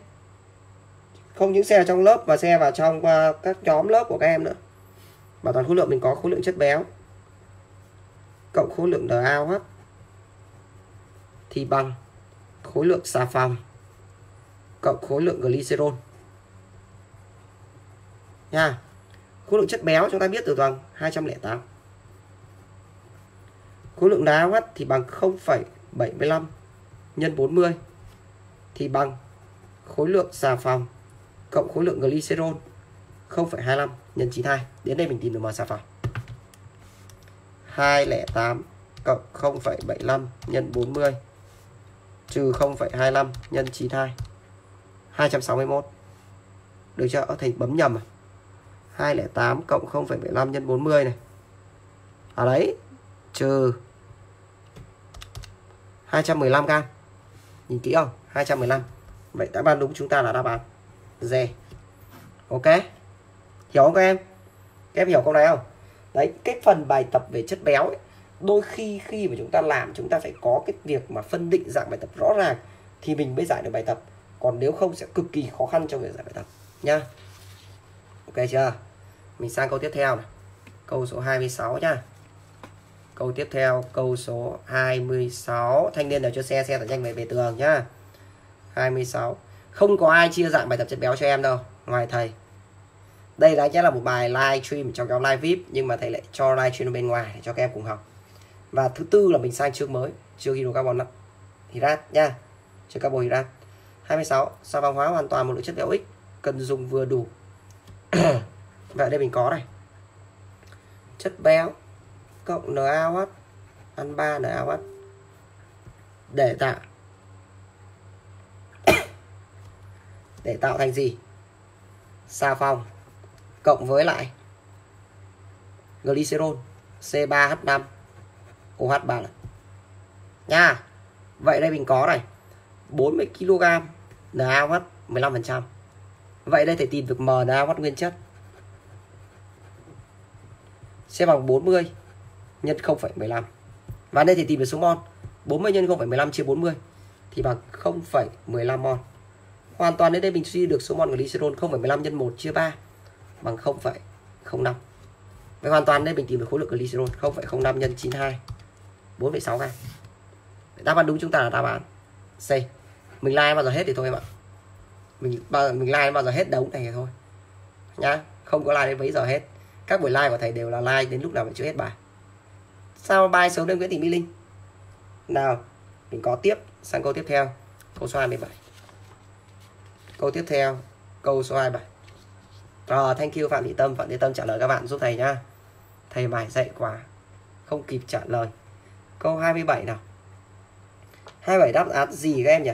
Không những share trong lớp mà share vào trong các nhóm lớp của các em nữa. Bảo toàn khối lượng, mình có khối lượng chất béo cộng khối lượng en a o hát thì bằng khối lượng xà phòng cộng khối lượng glycerol nha. Khối lượng chất béo chúng ta biết được bằng hai trăm lẻ tám. Khối lượng en a o hát thì bằng không phẩy bảy mươi lăm nhân bốn mươi thì bằng khối lượng xà phòng cộng khối lượng glycerol không phẩy hai mươi lăm nhân chín mươi hai. Đến đây mình tìm được m xà phòng. hai trăm lẻ tám cộng không phẩy bảy mươi lăm nhân bốn mươi trừ không phẩy hai mươi lăm nhân chín mươi hai, hai trăm sáu mươi mốt. Được chưa? Thầy bấm nhầm à? hai trăm lẻ tám cộng không phẩy bảy mươi lăm nhân bốn mươi này. Ở đấy trừ hai trăm mười lăm gam. Nhìn kỹ không? hai trăm mười lăm. Vậy đáp án đúng chúng ta là đáp án D. Ok. Hiểu không các em? Các em hiểu câu này không? Đấy, cái phần bài tập về chất béo ấy, đôi khi khi mà chúng ta làm chúng ta phải có cái việc mà phân định dạng bài tập rõ ràng thì mình mới giải được bài tập, còn nếu không sẽ cực kỳ khó khăn trong việc giải bài tập nhá. Ok chưa? Mình sang câu tiếp theo này. Câu số hai mươi sáu nhá. Câu tiếp theo, câu số hai mươi sáu. Thanh niên nào chưa share, share thật nhanh về về tường nhá. hai mươi sáu. Không có ai chia dạng bài tập chất béo cho em đâu, ngoài thầy. Đây đáng nhẽ là một bài live stream trong nhóm live vi ai pi, nhưng mà thầy lại cho live stream bên ngoài để cho các em cùng học. Và thứ tư là mình sang chương mới, chương hydrocarbon hydrat nha, chương carbohydrat. hai mươi sáu, xà phòng hóa hoàn toàn một lượng chất béo X cần dùng vừa đủ. Vậy đây mình có này, chất béo cộng en a o hát ăn ba en a o hát để tạo để tạo thành gì? Xà phòng cộng với lại glycerol C ba H năm O H ba này. Nha. Vậy đây mình có này bốn mươi ki lô gam en a o hát mười lăm phần trăm. Vậy đây thể tìm được em en a o hát nguyên chất sẽ bằng bốn mươi nhân không phẩy mười lăm. Và đây thì tìm được số mol. bốn mươi nhân không phẩy mười lăm chia bốn mươi thì bằng không phẩy mười lăm mol. Hoàn toàn đến đây mình suy được số mol glycerol không phẩy mười lăm nhân một chia ba bằng không phẩy không năm. Vậy hoàn toàn đây mình tìm được khối lượng glycerol không phẩy không năm nhân chín mươi hai, bốn phẩy sáu gam. Đáp án đúng chúng ta là đáp án C. Mình like bao giờ hết thì thôi em ạ. Mình bao mình like bao giờ hết đống này thì thôi. Nhá, không có like đến mấy giờ hết. Các buổi live của thầy đều là live đến lúc nào mà chưa hết bài. Sao bài sớm đến Nguyễn Thị Mỹ Linh. Nào, mình có tiếp sang câu tiếp theo, câu số hai mươi bảy. Câu tiếp theo, câu số hai mươi bảy. Rồi, thank you Phạm Thị Tâm, Phạm Thị Tâm trả lời các bạn giúp thầy nhá. Thầy mải dạy quá, không kịp trả lời. Câu hai mươi bảy nào. hai mươi bảy đáp án gì các em nhỉ?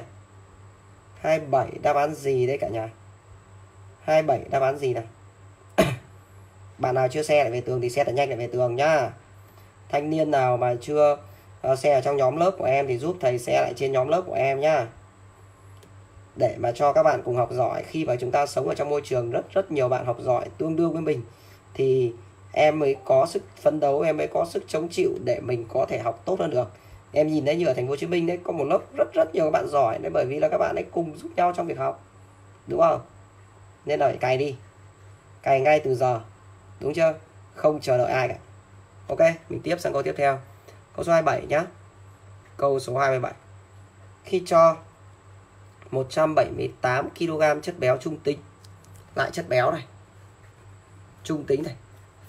hai mươi bảy đáp án gì đấy cả nhà? hai mươi bảy đáp án gì nào? Bạn nào chưa share lại về tường thì share nhanh lại về tường nhá. Thanh niên nào mà chưa share ở trong nhóm lớp của em thì giúp thầy share lại trên nhóm lớp của em nhá. Để mà cho các bạn cùng học giỏi. Khi mà chúng ta sống ở trong môi trường rất rất nhiều bạn học giỏi tương đương với mình thì em mới có sức phấn đấu, em mới có sức chống chịu để mình có thể học tốt hơn được. Em nhìn thấy như ở thành phố Hồ Chí Minh đấy, có một lớp rất rất nhiều các bạn giỏi đấy, bởi vì là các bạn ấy cùng giúp nhau trong việc học, đúng không? Nên là phải cày đi, cày ngay từ giờ, đúng chưa? Không chờ đợi ai cả. Ok, mình tiếp sang câu tiếp theo, câu số hai mươi bảy nhá. Câu số hai mươi bảy. Khi cho một trăm bảy mươi tám ki lô gam chất béo trung tính, lại chất béo này, trung tính này,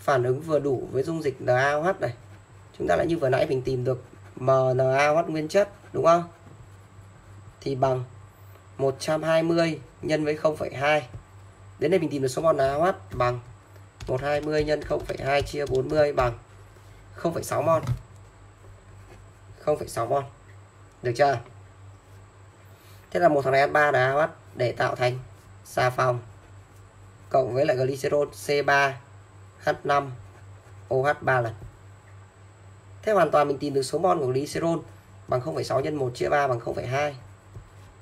phản ứng vừa đủ với dung dịch en a o hát này, chúng ta lại như vừa nãy mình tìm được em en a o hát nguyên chất, đúng không? Thì bằng một trăm hai mươi nhân với không phẩy hai. Đến đây mình tìm được số mol en a o hát bằng một trăm hai mươi nhân không phẩy hai chia bốn mươi bằng không phẩy sáu mol. không phẩy sáu mol. Được chưa? Thế là một thằng này en ba là en a o hát để tạo thành xà phòng cộng với lại glycerol C ba H năm O H ba lần. Thế hoàn toàn mình tìm được số mol của glycerol bằng không phẩy sáu nhân một chia ba bằng không phẩy hai.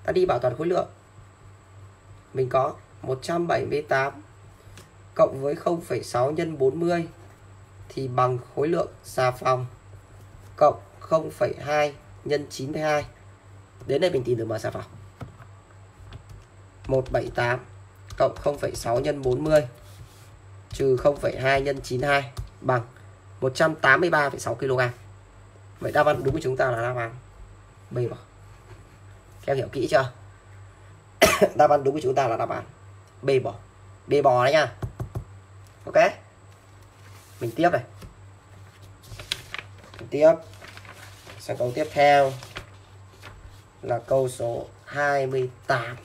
Ta đi bảo toàn khối lượng. Mình có một trăm bảy mươi tám cộng với không phẩy sáu nhân bốn mươi thì bằng khối lượng xà phòng cộng không phẩy hai nhân chín mươi hai. Đến đây mình tìm được m xà phòng. một trăm bảy mươi tám cộng không phẩy sáu nhân bốn mươi trừ không phẩy hai nhân chín mươi hai bằng một trăm tám mươi ba phẩy sáu ki lô gam. Vậy đáp án đúng của chúng ta là đáp án B. Các em hiểu kỹ chưa? Đáp án đúng của chúng ta là đáp án B bỏ. B bò đấy nha. Ok, mình tiếp này, mình tiếp sang câu tiếp theo là câu số hai mươi tám.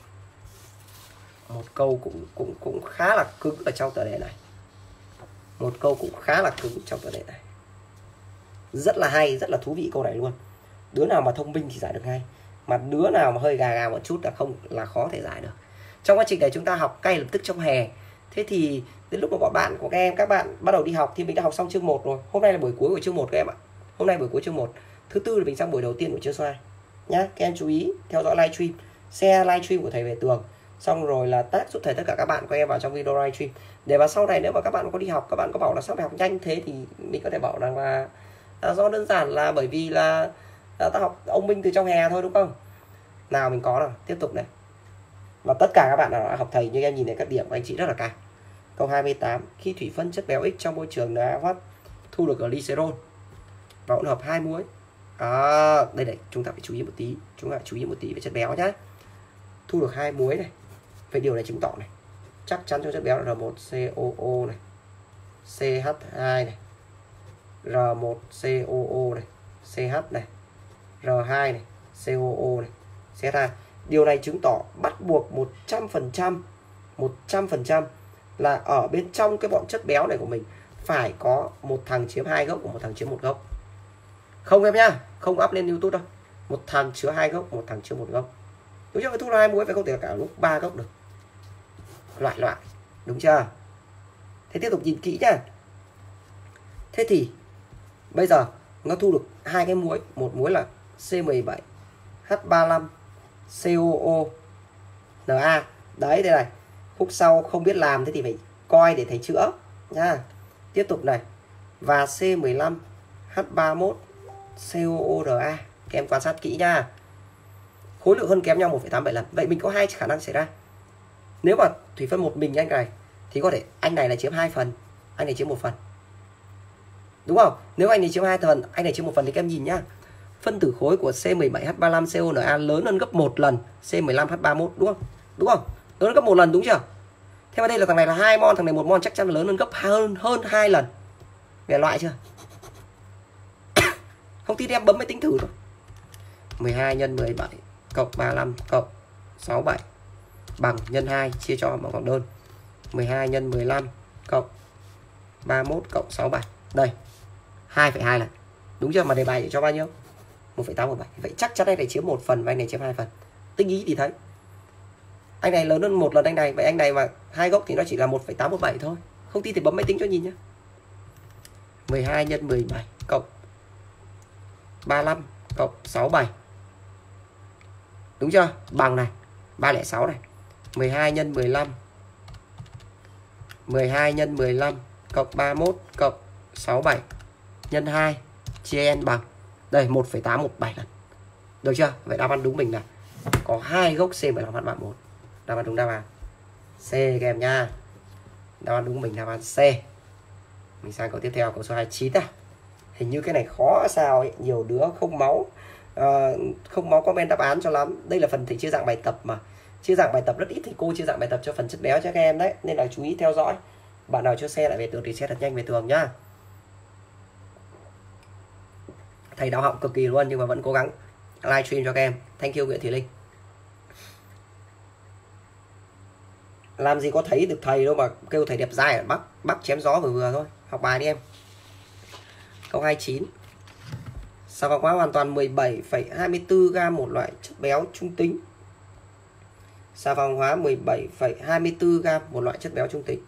Một câu cũng cũng cũng khá là cứng ở trong tựa đề này. Một câu cũng khá là cứng trong tựa đề này. Rất là hay, rất là thú vị câu này luôn. Đứa nào mà thông minh thì giải được ngay, mà đứa nào mà hơi gà gà một chút là không là khó thể giải được. Trong quá trình này chúng ta học ngay lập tức trong hè. Thế thì đến lúc mà bọn bạn của các em, các bạn bắt đầu đi học thì mình đã học xong chương một rồi. Hôm nay là buổi cuối của chương một các em ạ. Hôm nay buổi cuối chương một. Thứ tư là mình sang buổi đầu tiên của chương hai nhá. Các em chú ý theo dõi live stream, share live stream của thầy về tường, xong rồi là tag giúp thầy tất cả các bạn của em vào trong video live stream. Để mà sau này nếu mà các bạn có đi học, các bạn có bảo là sao phải học nhanh thế thì mình có thể bảo rằng là, là do đơn giản là bởi vì là, là ta học ông Minh từ trong hè thôi, đúng không? Nào mình có nào, tiếp tục này. Và tất cả các bạn nào đã học thầy như em nhìn thấy các điểm của anh chị rất là cao. Câu hai mươi tám, khi thủy phân chất béo X trong môi trường en a o hát thu được glycerol và hỗn hợp hai muối. À, đây này, chúng ta phải chú ý một tí, chúng ta phải chú ý một tí về chất béo nhé. Thu được hai muối này. Vậy điều này chứng tỏ này, chắc chắn trong chất béo là R một C O O này, C H hai này, R một C O O này, C H này, R hai này, C O O này, C H hai. Điều này chứng tỏ bắt buộc một trăm phần trăm, một trăm phần trăm là ở bên trong cái bọn chất béo này của mình phải có một thằng chiếm hai gốc và một thằng chiếm một gốc. Không em nhá, không up lên YouTube đâu. một thằng chứa hai gốc, một thằng chứa một gốc, đúng chưa? Thuốc là hai muối phải không thể cả lúc ba gốc được, loại loại, đúng chưa? Thế tiếp tục nhìn kỹ nhá. Thế thì bây giờ nó thu được hai cái muối, một muối là C mười bảy H ba mươi lăm COO Na. Đấy đây này, khúc sau không biết làm thế thì phải coi để thấy chữa nha. Tiếp tục này, và C mười lăm H ba mươi mốt COORa. Các em quan sát kỹ nha. Khối lượng hơn kém nhau một phẩy tám bảy lần. Vậy mình có hai khả năng xảy ra. Nếu mà thủy phân một mình anh này thì có thể anh này là chiếm hai phần, anh này chiếm một phần. Đúng không? Nếu anh này chiếm hai phần, anh này chiếm một phần thì các em nhìn nhá. Phân tử khối của C mười bảy H ba mươi lăm CONa lớn hơn gấp một lần C mười lăm H ba mươi mốt, đúng không? Đúng không? Lớn hơn gấp một lần, đúng chưa? Thế mà đây là thằng này là hai mol, thằng này một mol, chắc chắn là lớn hơn gấp hơn hơn hai lần. Về loại chưa? Không tin em bấm máy tính thử thôi. mười hai nhân mười bảy cộng ba mươi lăm cộng sáu mươi bảy bằng nhân hai chia cho bằng cộng đơn. mười hai nhân mười lăm cộng ba mươi mốt cộng sáu mươi bảy. Đây. hai phẩy hai lần. Đúng chưa? Mà đề bài cho bao nhiêu? một phẩy tám bảy. Vậy chắc chắn đây này chiếm một phần và anh này chiếm hai phần. Tinh ý thì thấy anh này lớn hơn một lần anh này, vậy anh này mà hai gốc thì nó chỉ là một phẩy tám một bảy thôi. Không tin thì bấm máy tính cho nhìn nhé. mười hai nhân mười bảy cộng ba mươi lăm cộng sáu mươi bảy. Đúng chưa? Bằng này, ba trăm lẻ sáu này. mười hai nhân mười lăm mười hai nhân mười lăm cộng ba mươi mốt cộng sáu mươi bảy nhân hai chia n bằng đây một phẩy tám một bảy lần. Được chưa? Vậy đáp án đúng mình là có hai gốc C mười lăm H ba mươi mốt. Đáp án đúng đáp án C các em nha. Đáp án đúng mình đáp án C. Mình sang câu tiếp theo, câu số hai mươi chín à. Hình như cái này khó sao ấy, nhiều đứa không máu à, không máu comment đáp án cho lắm. Đây là phần thì chia dạng bài tập mà. Chia dạng bài tập rất ít thì cô chia dạng bài tập cho phần chất béo cho các em đấy, nên là chú ý theo dõi. Bạn nào chưa share lại về tường thì share thật nhanh về tường nhá. Thầy đau họng cực kỳ luôn nhưng mà vẫn cố gắng live stream cho các em. Thank you Nguyễn Thùy Linh. Làm gì có thấy được thầy đâu mà kêu thầy đẹp dai ở Bắc. Bắc chém gió vừa vừa thôi. Học bài đi em. Câu hai mươi chín. Xà phòng hóa hoàn toàn mười bảy phẩy hai mươi tư gam một loại chất béo trung tính. Xà phòng hóa mười bảy phẩy hai mươi tư gam một loại chất béo trung tính.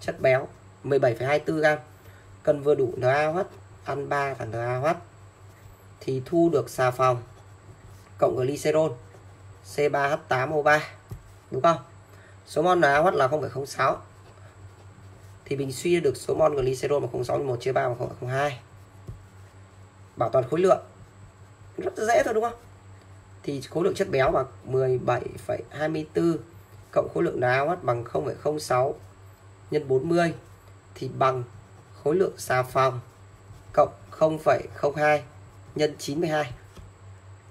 Chất béo mười bảy phẩy hai mươi tư gam. Cần vừa đủ NaOH, ăn ba và NaOH thì thu được xà phòng cộng glycerol C ba H tám O ba. Đúng không? Số mol NaOH là không phẩy không sáu. Thì mình suy được số mol glycerol mà không phẩy sáu nhân một chia ba bằng không phẩy không hai. Bảo toàn khối lượng. Rất dễ thôi đúng không? Thì khối lượng chất béo bằng mười bảy phẩy hai mươi tư cộng khối lượng NaOH bằng không phẩy không sáu nhân bốn mươi thì bằng khối lượng xà phòng cộng không phẩy không hai nhân chín mươi hai.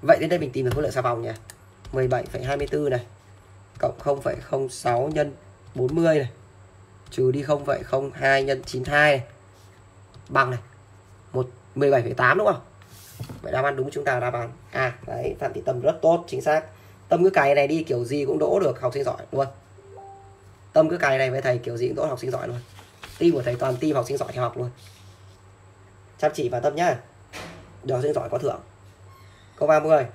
Vậy đến đây mình tìm được khối lượng xà phòng nhỉ? mười bảy phẩy hai mươi tư này cộng không phẩy không sáu nhân bốn mươi này trừ đi không phẩy không hai nhân chín mươi hai này, bằng này mười bảy phẩy tám đúng không? Vậy đáp án đúng chúng ta là đáp án à, đấy, Phạm Thị Tâm rất tốt, chính xác. Tâm cứ cài này đi kiểu gì cũng đỗ được, học sinh giỏi luôn. Tâm cứ cài này với thầy kiểu gì cũng đỗ, học sinh giỏi luôn. Team của thầy toàn team học sinh giỏi theo học luôn. Chăm chỉ và Tâm nhá. Được, học sinh giỏi có thưởng. Câu ba mươi.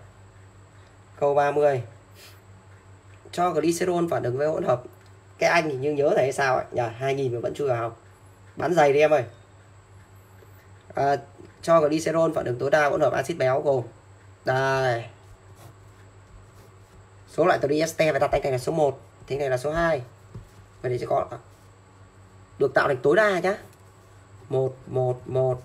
Câu ba mươi. Cho glycerol phản ứng với hỗn hợp. Cái anh thì như nhớ thầy hay sao ấy nhỉ? hai nghìn mà vẫn chưa vào học. Bán giày đi em ơi. À, cho glycerol phản ứng tối đa hỗn hợp axit béo gồm đây. Số loại trieste phải đặt anh này là số một, thế này là số hai. Vậy để cho có được tạo thành tối đa nhá. một một một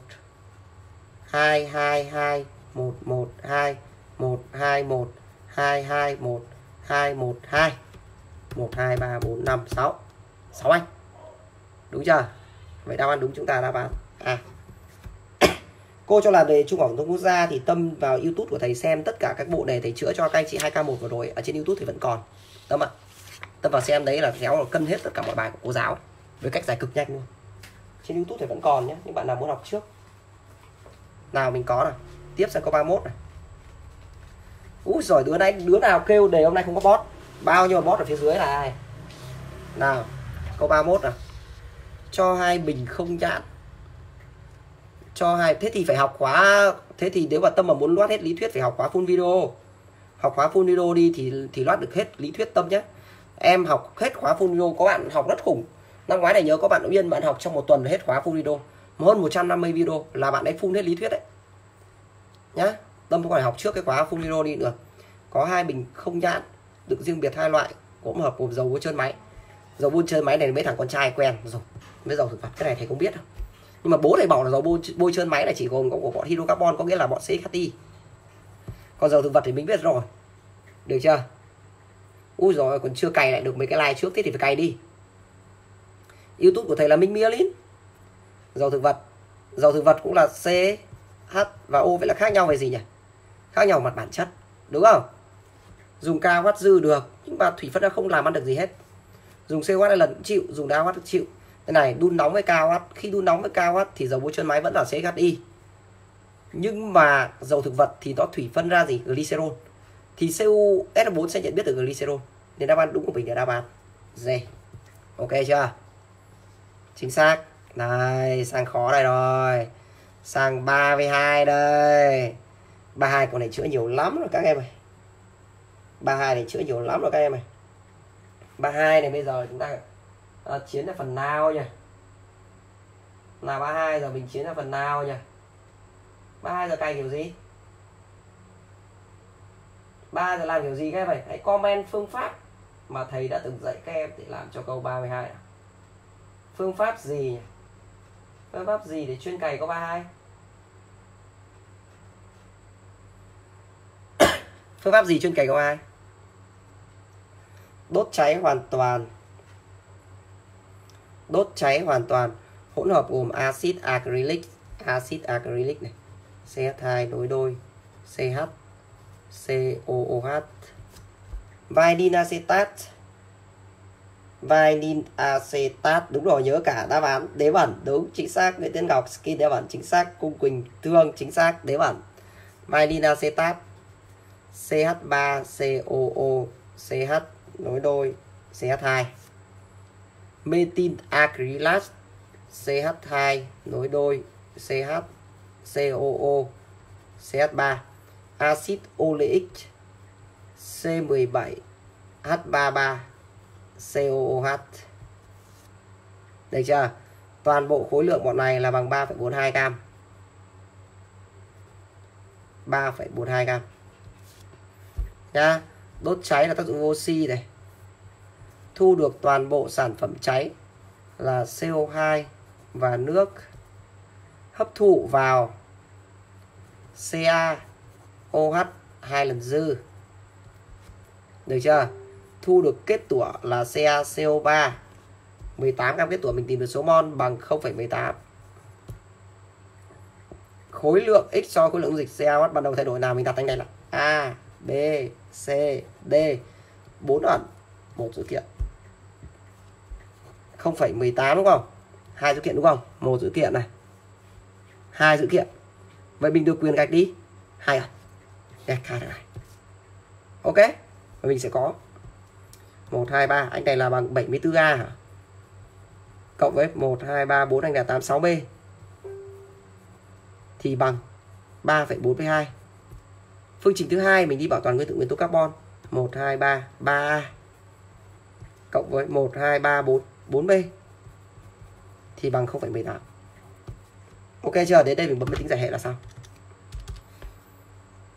hai hai hai một một hai một hai một hai hai một hai một hai một hai ba bốn năm sáu sáu anh. Đúng chưa? Vậy đáp án đúng chúng ta đáp án à. Cô cho làm đề trung học phổ thông quốc gia thì Tâm vào YouTube của thầy xem tất cả các bộ đề thầy chữa cho các anh chị hai k một vừa rồi ở trên YouTube thì vẫn còn. Tâm ạ. À, Tâm vào xem đấy là khéo là cân hết tất cả mọi bài của cô giáo với cách giải cực nhanh luôn. Trên YouTube thì vẫn còn nhé, những bạn nào muốn học trước. Nào mình có này, tiếp sang câu ba mươi mốt này. Úi giời, đứa này đứa nào kêu đề hôm nay không có bot. Bao nhiêu bot ở phía dưới là ai? Nào, câu ba mươi mốt nào. Cho hai bình không nhãn cho hai. Thế thì phải học khóa, thế thì nếu mà Tâm mà muốn loát hết lý thuyết phải học khóa full video. Học khóa full video đi thì thì loát được hết lý thuyết Tâm nhé. Em học hết khóa full video, có bạn học rất khủng. Năm ngoái này nhớ có bạn Đỗ Yên, bạn học trong một tuần hết khóa full video, hơn một trăm năm mươi video là bạn ấy full hết lý thuyết đấy. Nhá, Tâm có thể học trước cái khóa full video đi được. Có hai bình không nhãn, được riêng biệt hai loại, hỗn hợp gồm dầu với trơn máy. Dầu bôi trơn máy này mấy thằng con trai quen rồi. Mấy dầu thực vật cái này thầy không biết đâu. Nhưng mà bố thầy bảo là dầu bôi, bôi trơn máy là chỉ gồm có của bọn hydrocarbon, có nghĩa là bọn xê hát tê. Còn dầu thực vật thì mình biết rồi. Được chưa? Úi rồi còn chưa cày lại được mấy cái like trước, thế thì phải cày đi. YouTube của thầy là Minh Mia Lin. Dầu thực vật, dầu thực vật cũng là C, H và O, vậy là khác nhau về gì nhỉ? Khác nhau mặt bản chất, đúng không? Dùng kWh dư được, nhưng mà thủy phân đã không làm ăn được gì hết. Dùng C W lần cũng chịu, dùng đa W cũng chịu. Thế này, đun nóng với kWh, khi đun nóng với kWh thì dầu bôi trơn máy vẫn là C H I. Nhưng mà dầu thực vật thì nó thủy phân ra gì? Glycerol. Thì C O S bốn sẽ nhận biết được glycerol. Nên đáp án đúng của mình là đáp án D. Ok chưa? Chính xác. Này, sang khó này rồi. Sang ba với hai đây. ba hai con này chữa nhiều lắm rồi các em ơi. ba hai này chữa nhiều lắm rồi các em ơi. ba hai này bây giờ chúng ta à, chiến là phần nào nhỉ? Là ba hai giờ mình chiến là phần nào nhỉ? ba hai giờ cày kiểu gì? ba giờ làm kiểu gì các em ơi? Hãy comment phương pháp mà thầy đã từng dạy các em để làm cho câu ba mươi hai nào. Phương pháp gì nhỉ? Phương pháp gì để chuyên cày có ba hai? Phương pháp gì chuyên cày có ba hai? Đốt cháy hoàn toàn. Đốt cháy hoàn toàn hỗn hợp gồm axit acrylic, axit acrylic này, C H hai đối đôi C H, C O O H, vinylin acetat, vinylin acetat, đúng rồi, nhớ cả đáp án đế bản, đúng chính xác. Nguyễn Tiến Ngọc skin đế bản chính xác, cung Quỳnh Thương chính xác đế bản. Vinylin acetat C H ba C O O C H nối đôi C H hai. Metin acrylat C H hai nối đôi C H C O O C H ba. Acid oleic C mười bảy H ba mươi ba C O O H. Được chưa? Toàn bộ khối lượng bọn này là bằng ba phẩy bốn hai gam. ba phẩy bốn hai gam. Nhá, đốt cháy là tác dụng oxy này. Thu được toàn bộ sản phẩm cháy là C O hai và nước hấp thụ vào C A O H hai lần dư. Được chưa? Thu được kết tủa là C A C O ba. mười tám gam kết tủa mình tìm được số mol bằng không phẩy mười tám. Khối lượng x so khối lượng dịch C A O H ban đầu thay đổi nào mình đặt thành đây là A, B, C, D, bốn ẩn một dữ kiện, không phẩy mười tám đúng không? Hai dữ kiện đúng không? Một dữ kiện này, hai dữ kiện, vậy mình được quyền gạch đi hai ẩn, gạch hai này. Ok, và mình sẽ có một hai ba, anh này là bằng bảy mươi tư A hả? Cộng với một hai ba bốn anh là tám mươi sáu B thì bằng ba phẩy bốn hai. Phương trình thứ hai mình đi bảo toàn nguyên tử nguyên tố carbon, một hai ba ba A cộng với một hai ba bốn bốn B thì bằng không phẩy mười tám. Ok chưa? Đến đây mình bấm máy tính giải hệ là xong.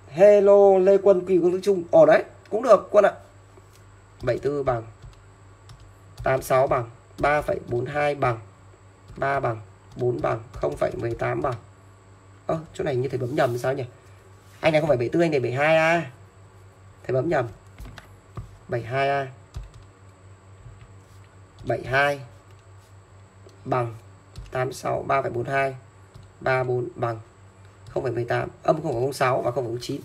Hello Lê Quân, quy công thức chung. Ồ đấy, cũng được Quân ạ. bảy mươi tư bằng tám mươi sáu bằng ba phẩy bốn hai bằng ba bằng bốn bằng không phẩy mười tám bằng. Ơ, chỗ này như thầy bấm nhầm sao nhỉ? Anh này không phải bảy mươi tư, anh này bảy mươi hai A. Thầy bấm nhầm. bảy mươi hai A. bảy mươi hai bằng tám mươi sáu, ba phẩy bốn hai, ba mươi tư bằng không phẩy mười tám, âm không phẩy không sáu và không phẩy không chín.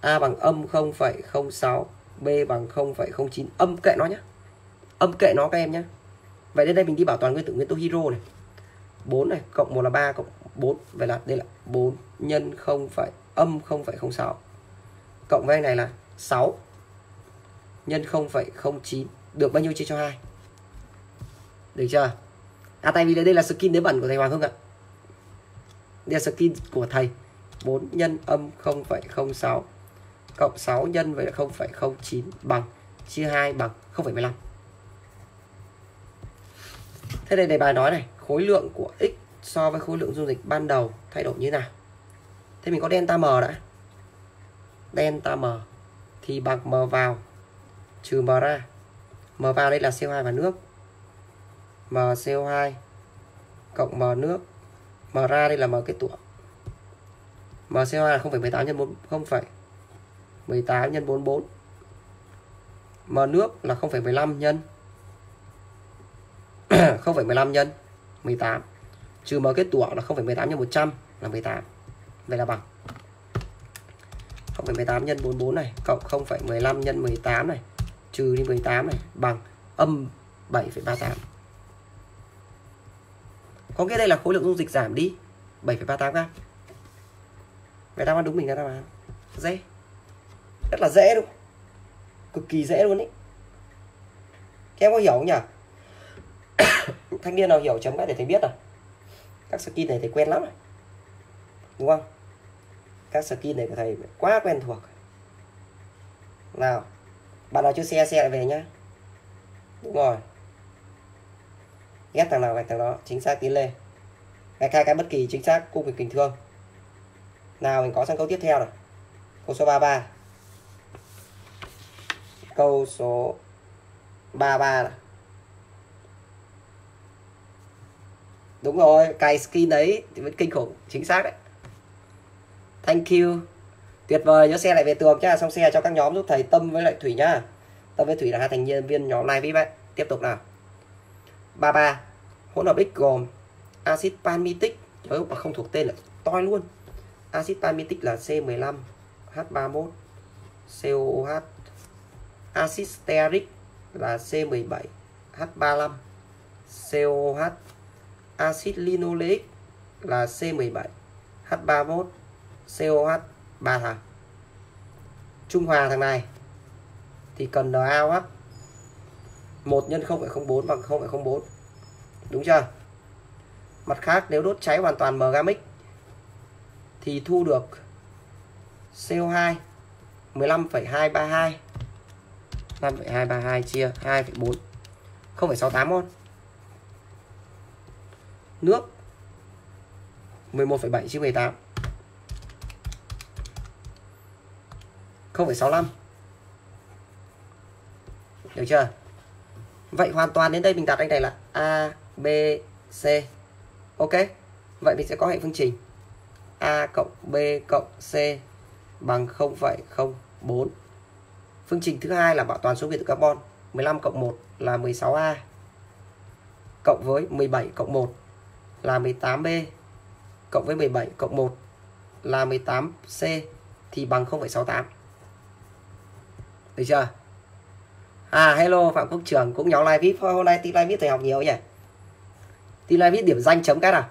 A bằng âm không phẩy không sáu, B bằng không phẩy không chín. Âm kệ nó nhé. Âm kệ nó các em nhé. Vậy đến đây mình đi bảo toàn nguyên tử nguyên tố hydro này. bốn này, cộng một là ba, cộng bốn. Vậy là đây là bốn nhân không phải, âm không phẩy không sáu. Cộng với này là sáu nhân không phẩy không chín. Được bao nhiêu chia cho hai? Được chưa? À, tại vì đây là skin đế bẩn của thầy Hoàng Hưng ạ. Neskin của thầy bốn nhân âm không phẩy không sáu cộng sáu nhân với không phẩy không chín bằng chia hai bằng không phẩy mười lăm. Thế đây đề bài nói này, khối lượng của x so với khối lượng dung dịch ban đầu thay đổi như nào? Thế mình có delta m đã. Delta m thì bằng m vào trừ m ra. M vào đây là xê o hai và nước. M xê o hai cộng m nước. M ra đây là m kết tủa. M xê o hai là không phẩy mười tám nhân bốn, không phẩy mười tám nhân bốn mươi bốn. M nước là không phẩy mười lăm nhân không phẩy mười lăm nhân mười tám trừ m kết tủa là không phẩy mười tám nhân một trăm là mười tám. Vậy là bằng không phẩy mười tám nhân bốn mươi bốn này cộng không phẩy mười lăm nhân mười tám này trừ đi mười tám này bằng âm bảy phẩy ba mươi tám. Có nghĩa đây là khối lượng dung dịch giảm đi bảy phẩy ba mươi tám gram. Vậy đáp án đúng mình là đáp án dễ. Rất là dễ luôn. Cực kỳ dễ luôn ý. Các em có hiểu không nhỉ? Thanh niên nào hiểu chấm cái để thầy biết rồi. Các skin này thầy quen lắm rồi. Đúng không? Các skin này của thầy quá quen thuộc. Nào, bạn nào chưa share share lại về nhá. Đúng rồi. Ghét thằng nào gạch thằng đó. Chính xác Tiến Lê. Gạch hai cái bất kỳ chính xác. Cô Quỳnh Quỳnh Thương. Nào mình có sang câu tiếp theo này. Câu số ba mươi ba. Câu số ba mươi ba này. Đúng rồi, cài skin đấy thì vẫn kinh khủng, chính xác đấy. Thank you. Tuyệt vời, nhớ share lại về tường nhá, xong share cho các nhóm giúp thầy Tâm với lại Thủy nhá. Tâm với Thủy là hai thành nhân viên nhóm live vê i pê. Tiếp tục nào. ba mươi ba. Hỗn hợp X gồm axit palmitic, trời ơi mà không thuộc tên là toi luôn. Axit palmitic là xê mười lăm hát ba mốt xê o ô hát. Axit stearic là xê mười bảy hát ba lăm xê o ô hát. Axit linoleic là xê mười bảy hát ba mốt xê o hát ba thằng. Trung hòa thằng này thì cần NaOH một nhân không phẩy không bốn bằng không phẩy không bốn. Đúng chưa? Mặt khác nếu đốt cháy hoàn toàn mgx thì thu được xê o hai mười lăm phẩy hai ba hai mười lăm phẩy hai ba hai chia hai phẩy bốn không phẩy sáu tám mol. Nước mười một phẩy bảy chia mười tám không phẩy sáu lăm. Được chưa? Vậy hoàn toàn đến đây mình đặt anh này là A, B, C. Ok. Vậy mình sẽ có hệ phương trình A cộng B cộng C bằng không phẩy không bốn. Phương trình thứ hai là bảo toàn số nguyên tử carbon. mười lăm cộng một là mười sáu A cộng với mười bảy cộng một là mười tám B cộng với mười bảy cộng một là mười tám C thì bằng không phẩy sáu tám. Được chưa? À hello Phạm Quốc Trường cũng nhóm live vê i pê. Hôm nay team live vê i pê thầy học nhiều nhỉ. Team live vê i pê điểm danh chấm cái nào.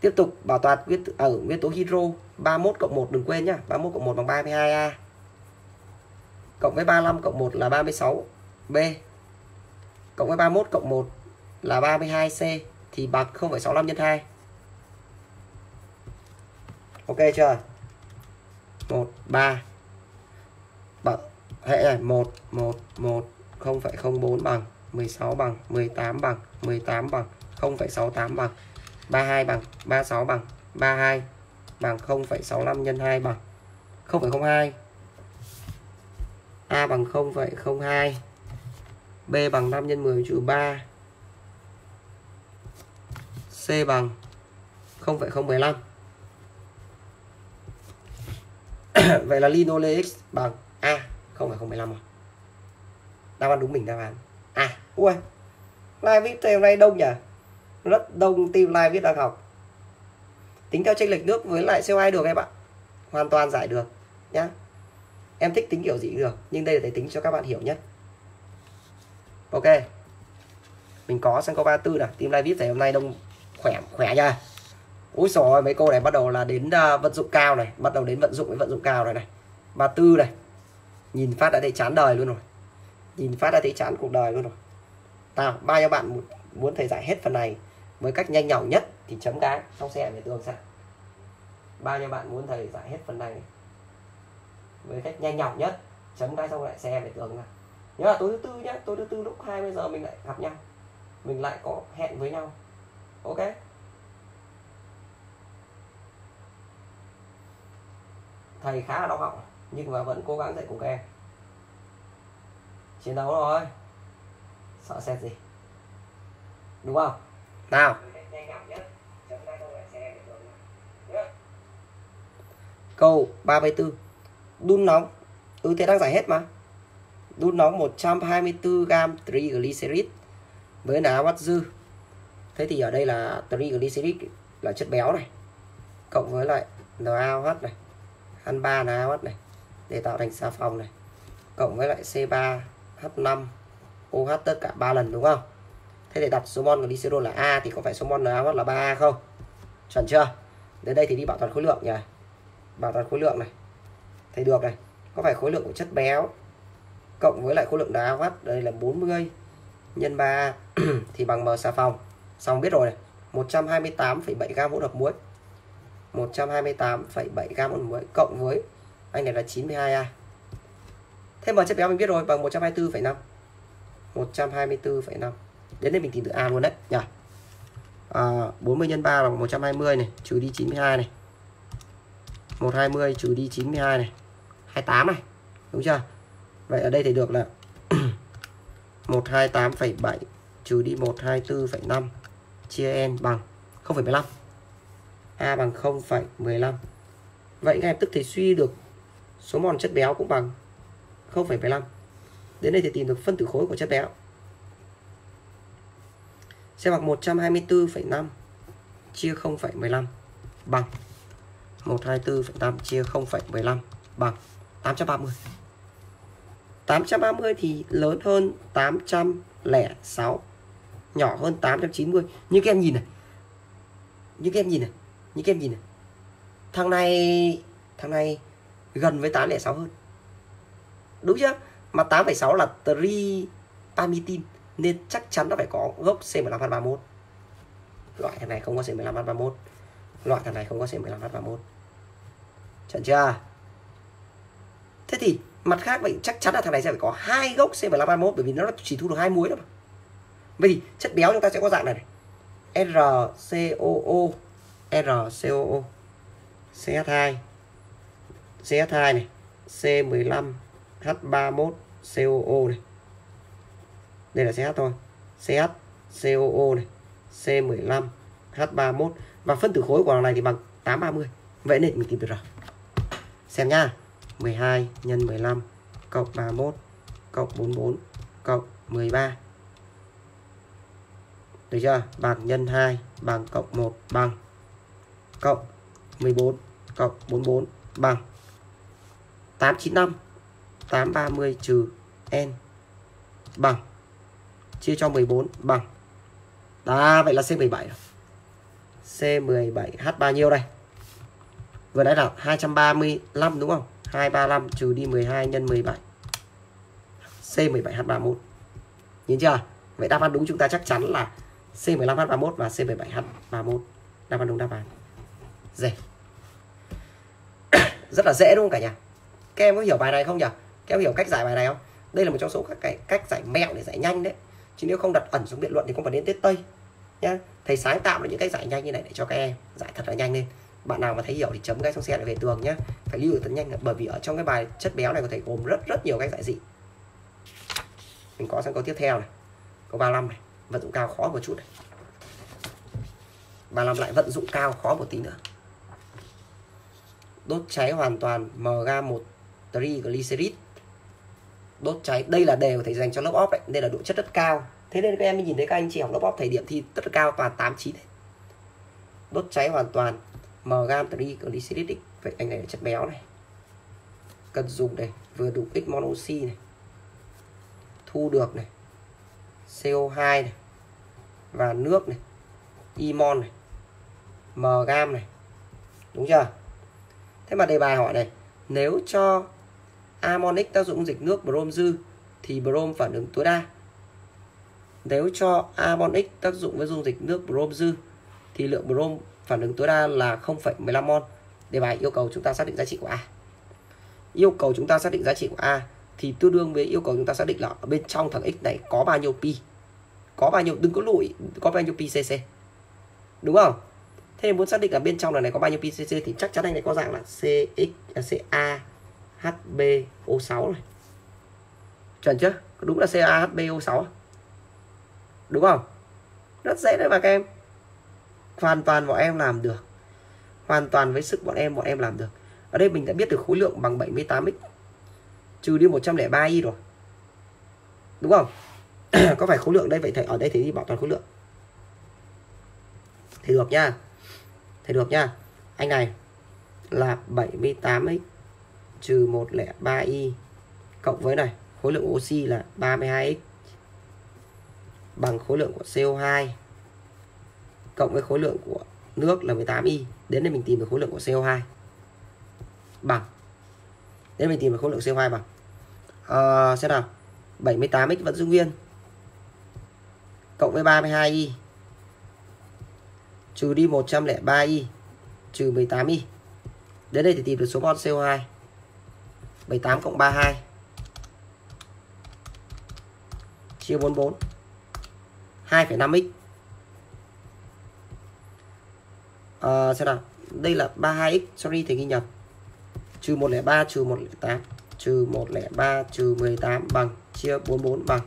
Tiếp tục bảo toàn nguyên ở nguyên tố hydro ba mươi mốt cộng một, đừng quên nhá, ba mươi mốt cộng một bằng ba mươi hai A cộng với ba mươi lăm cộng một là ba mươi sáu B cộng với ba mươi mốt cộng một là ba mươi hai C thì bằng không phẩy sáu lăm nhân hai. Ok chưa? một, ba. Bằng hệ này một, một, một, không phẩy không bốn bằng mười sáu bằng mười tám bằng mười tám bằng không phẩy sáu tám bằng ba mươi hai bằng ba mươi sáu bằng ba mươi hai bằng không phẩy sáu lăm nhân hai bằng không phẩy không hai. A bằng không phẩy không hai. B bằng năm nhân mười trừ ba. C bằng không phẩy không mười lăm. Vậy là linoleic bằng A không phẩy không mười lăm. Đáp án đúng mình đáp án A. Ui, live viết hôm nay đông nhỉ. Rất đông team live viết đang học. Tính theo chênh lệch nước với lại xê o hai được em ạ. Hoàn toàn giải được nhá. Em thích tính kiểu gì cũng được, nhưng đây là để tính cho các bạn hiểu nhất. Ok. Mình có sang câu ba mươi tư nào. Team live viết ngày hôm nay đông khỏe khỏe nha. Úi dồi ôi, mấy cô này bắt đầu là đến uh, vận dụng cao này, bắt đầu đến vận dụng với vận dụng cao này này. ba mươi tư này. Nhìn phát đã thấy chán đời luôn rồi. Nhìn phát đã thấy chán cuộc đời luôn rồi. Nào, bao nhiêu bạn muốn thầy giải hết phần này với cách nhanh nhỏ nhất thì chấm cái xong xem để tương sao. Bao nhiêu bạn muốn thầy giải hết phần này với cách nhanh nhọc nhất, chấm cái xong lại xem để tương ra. Nhớ là tối thứ tư nhé, tối thứ tư lúc hai mươi giờ mình lại gặp nhau, mình lại có hẹn với nhau. Ok. Thầy khá là đau họng nhưng mà vẫn cố gắng dạy cùng các em. Chiến đấu rồi, sợ xét gì, đúng không? Nào, câu ba mươi tư. Đun nóng. Ừ thế đang giải hết mà. Đun nóng một trăm hai mươi tư gam triglycerid với là watt dư. Thế thì ở đây là triglycerid là chất béo này, cộng với lại en a o hát này, ăn ba en a o hát này để tạo thành xà phòng này, cộng với lại xê ba hát năm ô hát, tất cả ba lần đúng không? Thế để đặt số mol glycerol là A thì có phải số mol en a o hát là ba A không? Chuẩn chưa? Đến đây thì đi bảo toàn khối lượng nhỉ? Bảo toàn khối lượng này. Thấy được này, có phải khối lượng của chất béo cộng với lại khối lượng en a o hát đây là bốn mươi nhân ba A thì bằng m xà phòng. Xong biết rồi này, một trăm hai mươi tám phẩy bảy gam hỗn hợp muối. một trăm hai mươi tám phẩy bảy gam hỗn hợp muối cộng với anh này là chín mươi hai A. Thế mà chất béo mình biết rồi, bằng một trăm hai mươi tư phẩy năm. một trăm hai mươi tư phẩy năm. Đến đây mình tìm được A luôn đấy nhỉ. À, bốn mươi nhân ba là một trăm hai mươi này, trừ đi chín mươi hai này. một trăm hai mươi trừ đi chín mươi hai này, hai mươi tám này. Đúng chưa? Vậy ở đây thì được là một trăm hai mươi tám phẩy bảy trừ đi một trăm hai mươi tư phẩy năm chia N bằng không phẩy mười lăm. A bằng không phẩy mười lăm. Vậy các em tức thì suy được số mol chất béo cũng bằng không phẩy mười lăm. Đến đây thì tìm được phân tử khối của chất béo sẽ bằng một trăm hai mươi tư phẩy năm chia không phẩy mười lăm bằng một trăm hai mươi tư phẩy năm chia không phẩy mười lăm bằng tám trăm ba mươi. tám trăm ba mươi thì lớn hơn tám trăm lẻ sáu, nhỏ hơn tám trăm chín mươi. Như các em nhìn này, như các em nhìn này, như các em nhìn này, thằng này, thằng này gần với tám trăm lẻ sáu hơn. Đúng chưa? Mà tám phẩy sáu là tripalmitin nên chắc chắn nó phải có gốc xê mười lăm hát ba mốt. Loại thằng này không có xê mười lăm hát ba mốt. Loại thằng này không có xê mười lăm hát ba mốt. Chuẩn chưa? Thế thì mặt khác vậy chắc chắn là thằng này sẽ phải có hai gốc xê mười lăm hát ba mốt bởi vì nó chỉ thu được hai muối thôi mà. Vậy thì chất béo chúng ta sẽ có dạng này này. RCOO, RCOO, xê hát hai, xê hát hai này, xê mười lăm hát ba mốt, xê ô ô này. Đây là xê hát thôi. xê hát, xê ô ô này, xê mười lăm, hát ba mốt. Và phân tử khối của thằng này thì bằng tám trăm ba mươi. Vậy nên mình tìm được rồi. Xem nha, mười hai nhân mười lăm cộng ba mươi mốt cộng bốn mươi tư cộng mười ba. Được chưa? Bằng nhân hai bằng cộng một bằng cộng mười bốn cộng bốn mươi tư bằng tám trăm chín mươi lăm. tám trăm ba mươi trừ N bằng chia cho mười bốn bằng. Đó, vậy là xê mười bảy rồi. xê mười bảy hát bao nhiêu đây? Vừa nãy là hai trăm ba mươi lăm đúng không? hai trăm ba mươi lăm trừ đi mười hai nhân mười bảy. xê mười bảy hát ba mốt. Nhìn chưa? Vậy đáp án đúng chúng ta chắc chắn là xê mười lăm hát ba mốt và xê mười bảy hát ba mốt. Đáp án đúng đáp án. Dễ. Rất là dễ đúng không cả nhà? Các em có hiểu bài này không nhỉ? Các em hiểu cách giải bài này không? Đây là một trong số các cái cách giải mẹo để giải nhanh đấy. Chứ nếu không đặt ẩn xuống biện luận thì không phải đến Tết Tây nhá. Thầy sáng tạo được những cách giải nhanh như này để cho các em giải thật là nhanh lên. Bạn nào mà thấy hiểu thì chấm cái xong xe lại về tường nhá. Phải lưu được thật nhanh bởi vì ở trong cái bài chất béo này có thể gồm rất rất nhiều cách giải dị. Mình có sang câu tiếp theo này. Câu ba mươi lăm này, vận dụng cao khó một chút này. ba mươi lăm lại vận dụng cao khó một tí nữa. Đốt cháy hoàn toàn em gờ một triglycerid. Đốt cháy, đây là đề của thầy dành cho lớp off đấy, đây là độ chất rất cao. Thế nên các em nhìn thấy các anh chị học lớp off thầy điểm thi rất cao toàn tám mươi chín đấy. Đốt cháy hoàn toàn em gờ triglycerid. Vậy anh này là chất béo này. Cần dùng này, vừa đủ ít mon oxy này. Thu được này xê ô hai này và nước này, imon này, mg này. Đúng chưa? Thế mà đề bài hỏi này, nếu cho amonic tác dụng dịch nước brom dư thì brom phản ứng tối đa. Nếu cho amonic tác dụng với dung dịch nước brom dư thì lượng brom phản ứng tối đa là không phẩy mười lăm mol. Đề bài yêu cầu chúng ta xác định giá trị của A. Yêu cầu chúng ta xác định giá trị của A thì tương đương với yêu cầu chúng ta xác định là ở bên trong thằng X này có bao nhiêu pi. Có bao nhiêu, đừng có lụi, có bao nhiêu pi cc. Đúng không? Thế muốn xác định là bên trong này có bao nhiêu pi cc thì chắc chắn anh này có dạng là CX CaHbO6 này. Chuẩn chưa? Đúng là CaHbO6. Đúng không? Rất dễ đấy mà các em. Hoàn toàn bọn em làm được. Hoàn toàn với sức bọn em, bọn em làm được. Ở đây mình đã biết được khối lượng bằng bảy mươi tám x trừ đi một trăm lẻ ba y rồi. Đúng không? Có phải khối lượng đây, vậy thầy ở đây thầy đi bảo toàn khối lượng. Thầy được nhá. Thầy được nhá. Anh này là bảy mươi tám x trừ một trăm lẻ ba y cộng với này, khối lượng oxy là ba mươi hai x bằng khối lượng của xê o hai cộng với khối lượng của nước là mười tám y. Đến đây mình tìm được khối lượng của xê o hai bằng. Đến mình tìm được khối lượng xê o hai bằng. À, xem nào. bảy mươi tám x vẫn giữ nguyên. Cộng với ba mươi hai y. Trừ đi một trăm lẻ ba y. Trừ mười tám y. Đến đây thì tìm được số mol xê o hai. bảy mươi tám cộng ba mươi hai. Chia bốn mươi bốn. hai phẩy năm x. À, xem nào. Đây là ba mươi hai x. Sorry thầy ghi nhầm. Trừ một trăm lẻ ba trừ một trăm lẻ tám trừ một trăm lẻ ba trừ mười tám bằng chia bốn mươi bốn bằng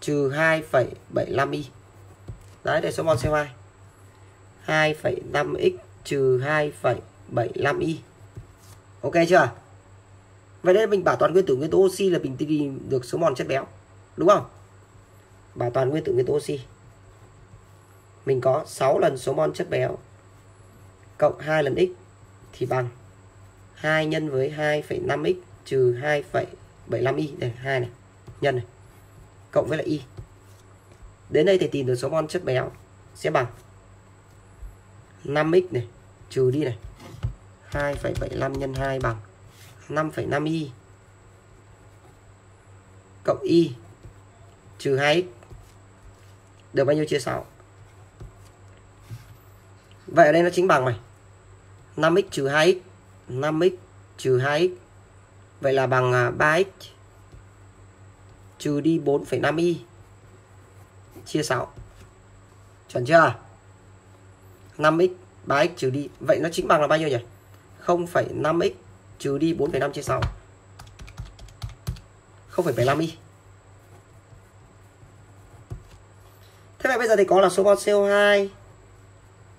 trừ hai phẩy bảy mươi lăm y. Đấy, đây số mol xê o hai hai phẩy năm x trừ hai phẩy bảy mươi lăm y. Ok chưa? Vậy đây mình bảo toàn nguyên tử nguyên tố oxy là mình tìm được số mol chất béo. Đúng không? Bảo toàn nguyên tử nguyên tố oxy mình có sáu lần số mol chất béo cộng hai lần x thì bằng hai nhân với hai phẩy năm x trừ hai phẩy bảy mươi lăm y. Đây hai này, nhân này, cộng với lại y. Đến đây thì tìm được số mol chất béo sẽ bằng năm x này, trừ đi này, hai phẩy bảy mươi lăm nhân hai bằng năm phẩy năm y cộng y trừ hai x. Được bao nhiêu chia sáu? Vậy ở đây nó chính bằng này, năm x trừ hai x, năm x trừ hai x, vậy là bằng ba x trừ đi bốn phẩy năm y chia sáu. Chuẩn chưa? năm x, ba x trừ đi, vậy nó chính bằng là bao nhiêu nhỉ? không phẩy năm x trừ đi bốn phẩy năm chia sáu, không phẩy bảy mươi lăm y. Thế vậy bây giờ thì có là số mol xê o hai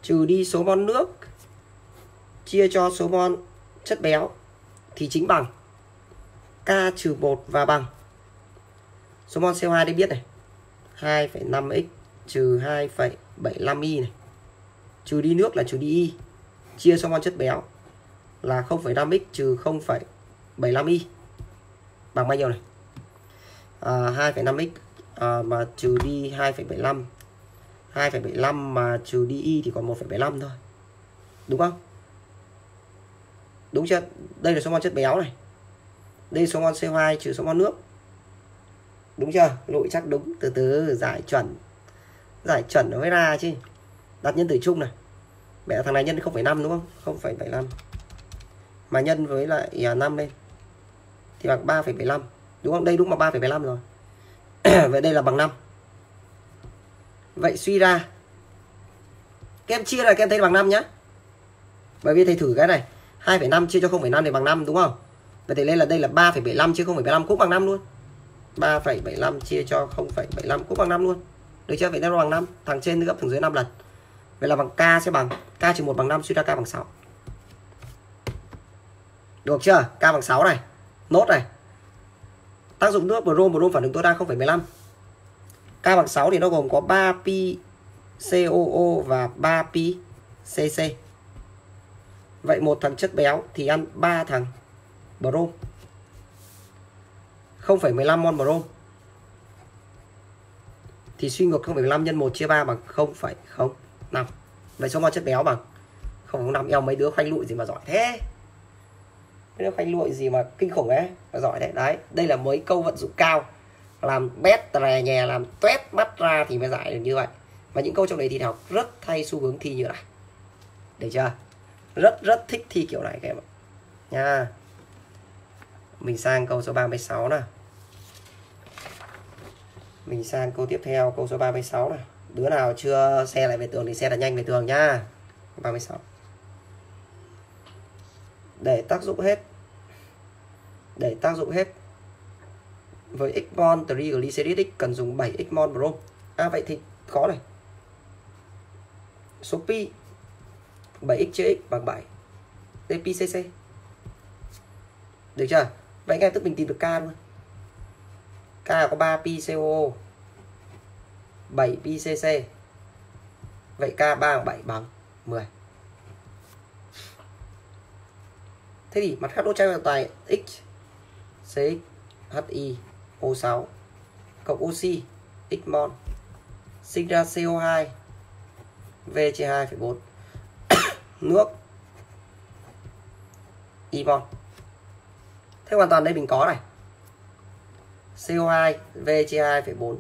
trừ đi số mol nước chia cho số mol chất béo thì chính bằng K trừ một và bằng số mol xê o hai đây biết này, hai phẩy năm x trừ hai phẩy bảy mươi lăm y này, trừ đi nước là trừ đi y, chia số mol chất béo là không phẩy năm x trừ không phẩy bảy mươi lăm y bằng bao nhiêu này? À, hai phẩy năm x à, mà trừ đi hai phẩy bảy mươi lăm, hai phẩy bảy mươi lăm mà trừ đi y thì còn một phẩy bảy mươi lăm thôi. Đúng không? Đúng chưa? Đây là số mol chất béo này. Đây là số mol xê o hai trừ số mol nước. Đúng chưa? Lội chắc đúng, từ từ giải chuẩn. Giải chuẩn nó mới ra chứ. Đặt nhân tử chung này. Mẹ thằng này nhân không phẩy năm đúng không? không phẩy bảy mươi lăm. Mà nhân với lại năm lên thì bằng ba phẩy bảy mươi lăm. Đúng không? Đây đúng mà ba phẩy bảy mươi lăm rồi. Vậy đây là bằng năm. Vậy suy ra. Các em chia là các em thấy bằng năm nhá. Bởi vì thầy thử cái này. hai phẩy năm chia cho không phẩy năm thì bằng năm đúng không? Vậy thì lên là đây là ba phẩy bảy mươi lăm chia không phẩy bảy mươi lăm cũng bằng năm luôn. ba phẩy bảy mươi lăm chia cho không phẩy bảy mươi lăm cũng bằng năm luôn. Được chưa? Vậy nó bằng năm. Thằng trên gấp thằng dưới năm lần. Vậy là bằng K sẽ bằng K trừ một bằng năm, suy ra K bằng sáu. Được chưa? K bằng sáu này. Nốt này. Tác dụng nước brom, brom phản ứng tối đa không phẩy mười lăm. K bằng sáu thì nó gồm có ba pi xê o o và ba pi xê xê. Vậy một thằng chất béo thì ăn ba thằng brom. không phẩy mười lăm mol brom. Thì suy ngược không phẩy mười lăm nhân một chia ba bằng không phẩy không năm. Vậy số mol chất béo bằng không phẩy không năm. Eo mấy đứa khoanh lụi gì mà giỏi thế. Mấy đứa khoanh lụi gì mà kinh khủng ấy, mà giỏi đấy. Đấy, đây là mấy câu vận dụng cao. Làm bét tè nhè, làm tuét mắt ra thì mới giải được như vậy. Và những câu trong đề thi đại học rất thay xu hướng thi như này. Được chưa? Rất rất thích thi kiểu này các em ạ. Nha. Mình sang câu số ba mươi sáu nào. Mình sang câu tiếp theo, câu số ba mươi sáu nào. Đứa nào chưa xe lại về tường thì xe là nhanh về tường nha. ba mươi sáu. Để tác dụng hết. Để tác dụng hết với x-mol triglyceridic cần dùng bảy x-mol brom. À vậy thì khó này. Số pi bảy x chia x bằng bảy dpcc. Được chưa? Vậy ngay tức mình tìm được k luôn. K có ba pi xê ô ô, bảy pi xê xê. Vậy k ba bằng bảy bằng mười. Thế thì mặt khác đỗ trai bằng tài x xê ích hát i o sáu cộng oxy x-mol sinh ra xê ô hai V chia hai phẩy bốn nước y-mol. Thế hoàn toàn đây mình có này. xê ô hai V chia hai phẩy bốn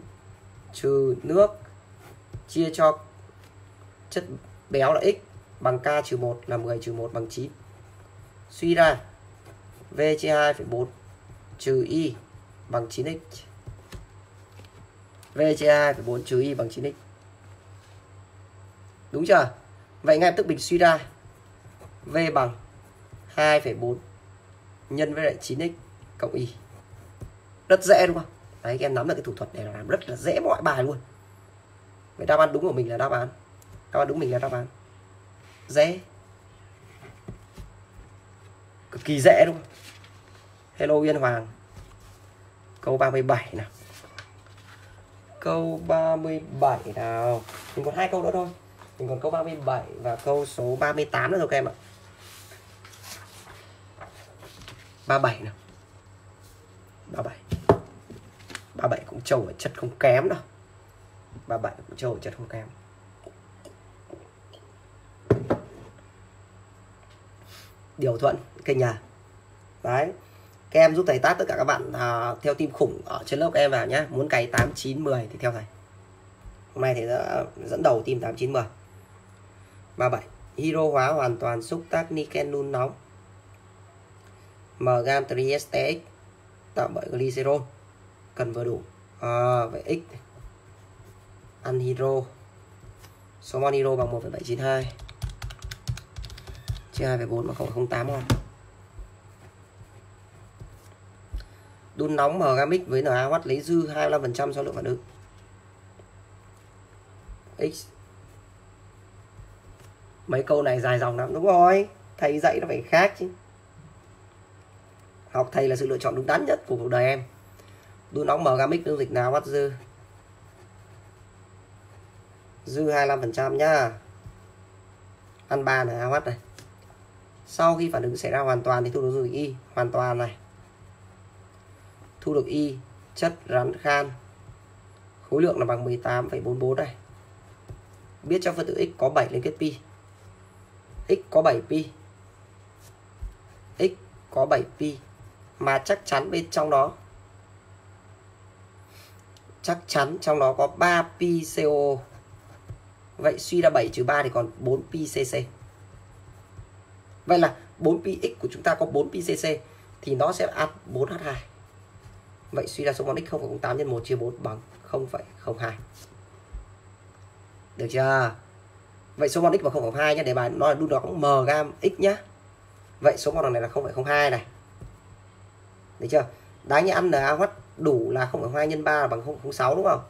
trừ nước chia cho chất béo là x bằng K trừ một là mười trừ một bằng chín. Suy ra V chia hai phẩy bốn trừ Y bằng chín x. V chia hai phẩy bốn trừ Y bằng chín x. Đúng chưa? Vậy ngay lập tức mình suy ra V bằng hai phẩy bốn nhân với lại chín x cộng Y. Rất dễ đúng không? Đấy, các em nắm được cái thủ thuật này là làm rất là dễ mọi bài luôn. Vậy đáp án đúng của mình là đáp án. Đáp án đúng mình là đáp án. Dễ. Cực kỳ dễ đúng không? Hello Yên Hoàng. Câu ba mươi bảy nào. Câu ba mươi bảy nào. Mình còn hai câu nữa thôi. Mình còn câu ba mươi bảy và câu số ba mươi tám nữa rồi các em ạ. ba mươi bảy nào. ba mươi bảy. ba mươi bảy cũng trâu ở chất không kém đâu. ba mươi bảy cũng trâu ở chất không kém. Điều thuận kênh nhà. Đấy. Các em giúp thầy tát tất cả các bạn à, theo team khủng ở trên lớp các em vào nhé. Muốn cày tám, chín, mười thì theo thầy. Hôm nay thầy đã dẫn đầu team tám, chín, mười. ba mươi bảy. Hiro hóa hoàn toàn xúc tác niken nun nóng. Mgam trieste x tạo bởi glycerol cần vừa đủ. À, vậy x anhydro số mol hydro bằng một phẩy bảy chín hai chia hai phẩy bốn mà không không tám mol. Đun nóng mgamic với NaOH lấy dư hai mươi lăm phần trăm số lượng phản ứng. X mấy câu này dài dòng lắm đúng rồi, thầy dạy nó phải khác chứ. Học thầy là sự lựa chọn đúng đắn nhất của cuộc đời em. Đun nóng mgamic dung dịch NaOH dư. Dư hai mươi lăm phần trăm nhá. Ăn ba NaOH này. Sau khi phản ứng xảy ra hoàn toàn thì thu được dung dịch Y hoàn toàn này. Thu được Y chất rắn khan. Khối lượng là bằng mười tám phẩy bốn mươi bốn này. Biết trong phân tử X có bảy liên kết pi. X có bảy pi. X có bảy pi. Mà chắc chắn bên trong đó chắc chắn trong đó có ba pi xê ô. Vậy suy ra bảy trừ ba thì còn bốn pi xê xê. Vậy là bốn pi X của chúng ta có bốn pi xê xê thì nó sẽ ăn bốn hát hai. Vậy suy ra số mol x không phẩy không tám nhân một chia bốn bằng không phẩy không hai. Được chưa? Vậy số mol x bằng không phẩy không hai nhé. Để bài nói là đun nóng m gam x nhé. Vậy số mol này là không phẩy không hai này. Được chưa? Đáng nhẽ ăn NaOH đủ là không phẩy không hai nhân ba là bằng không phẩy không sáu đúng không?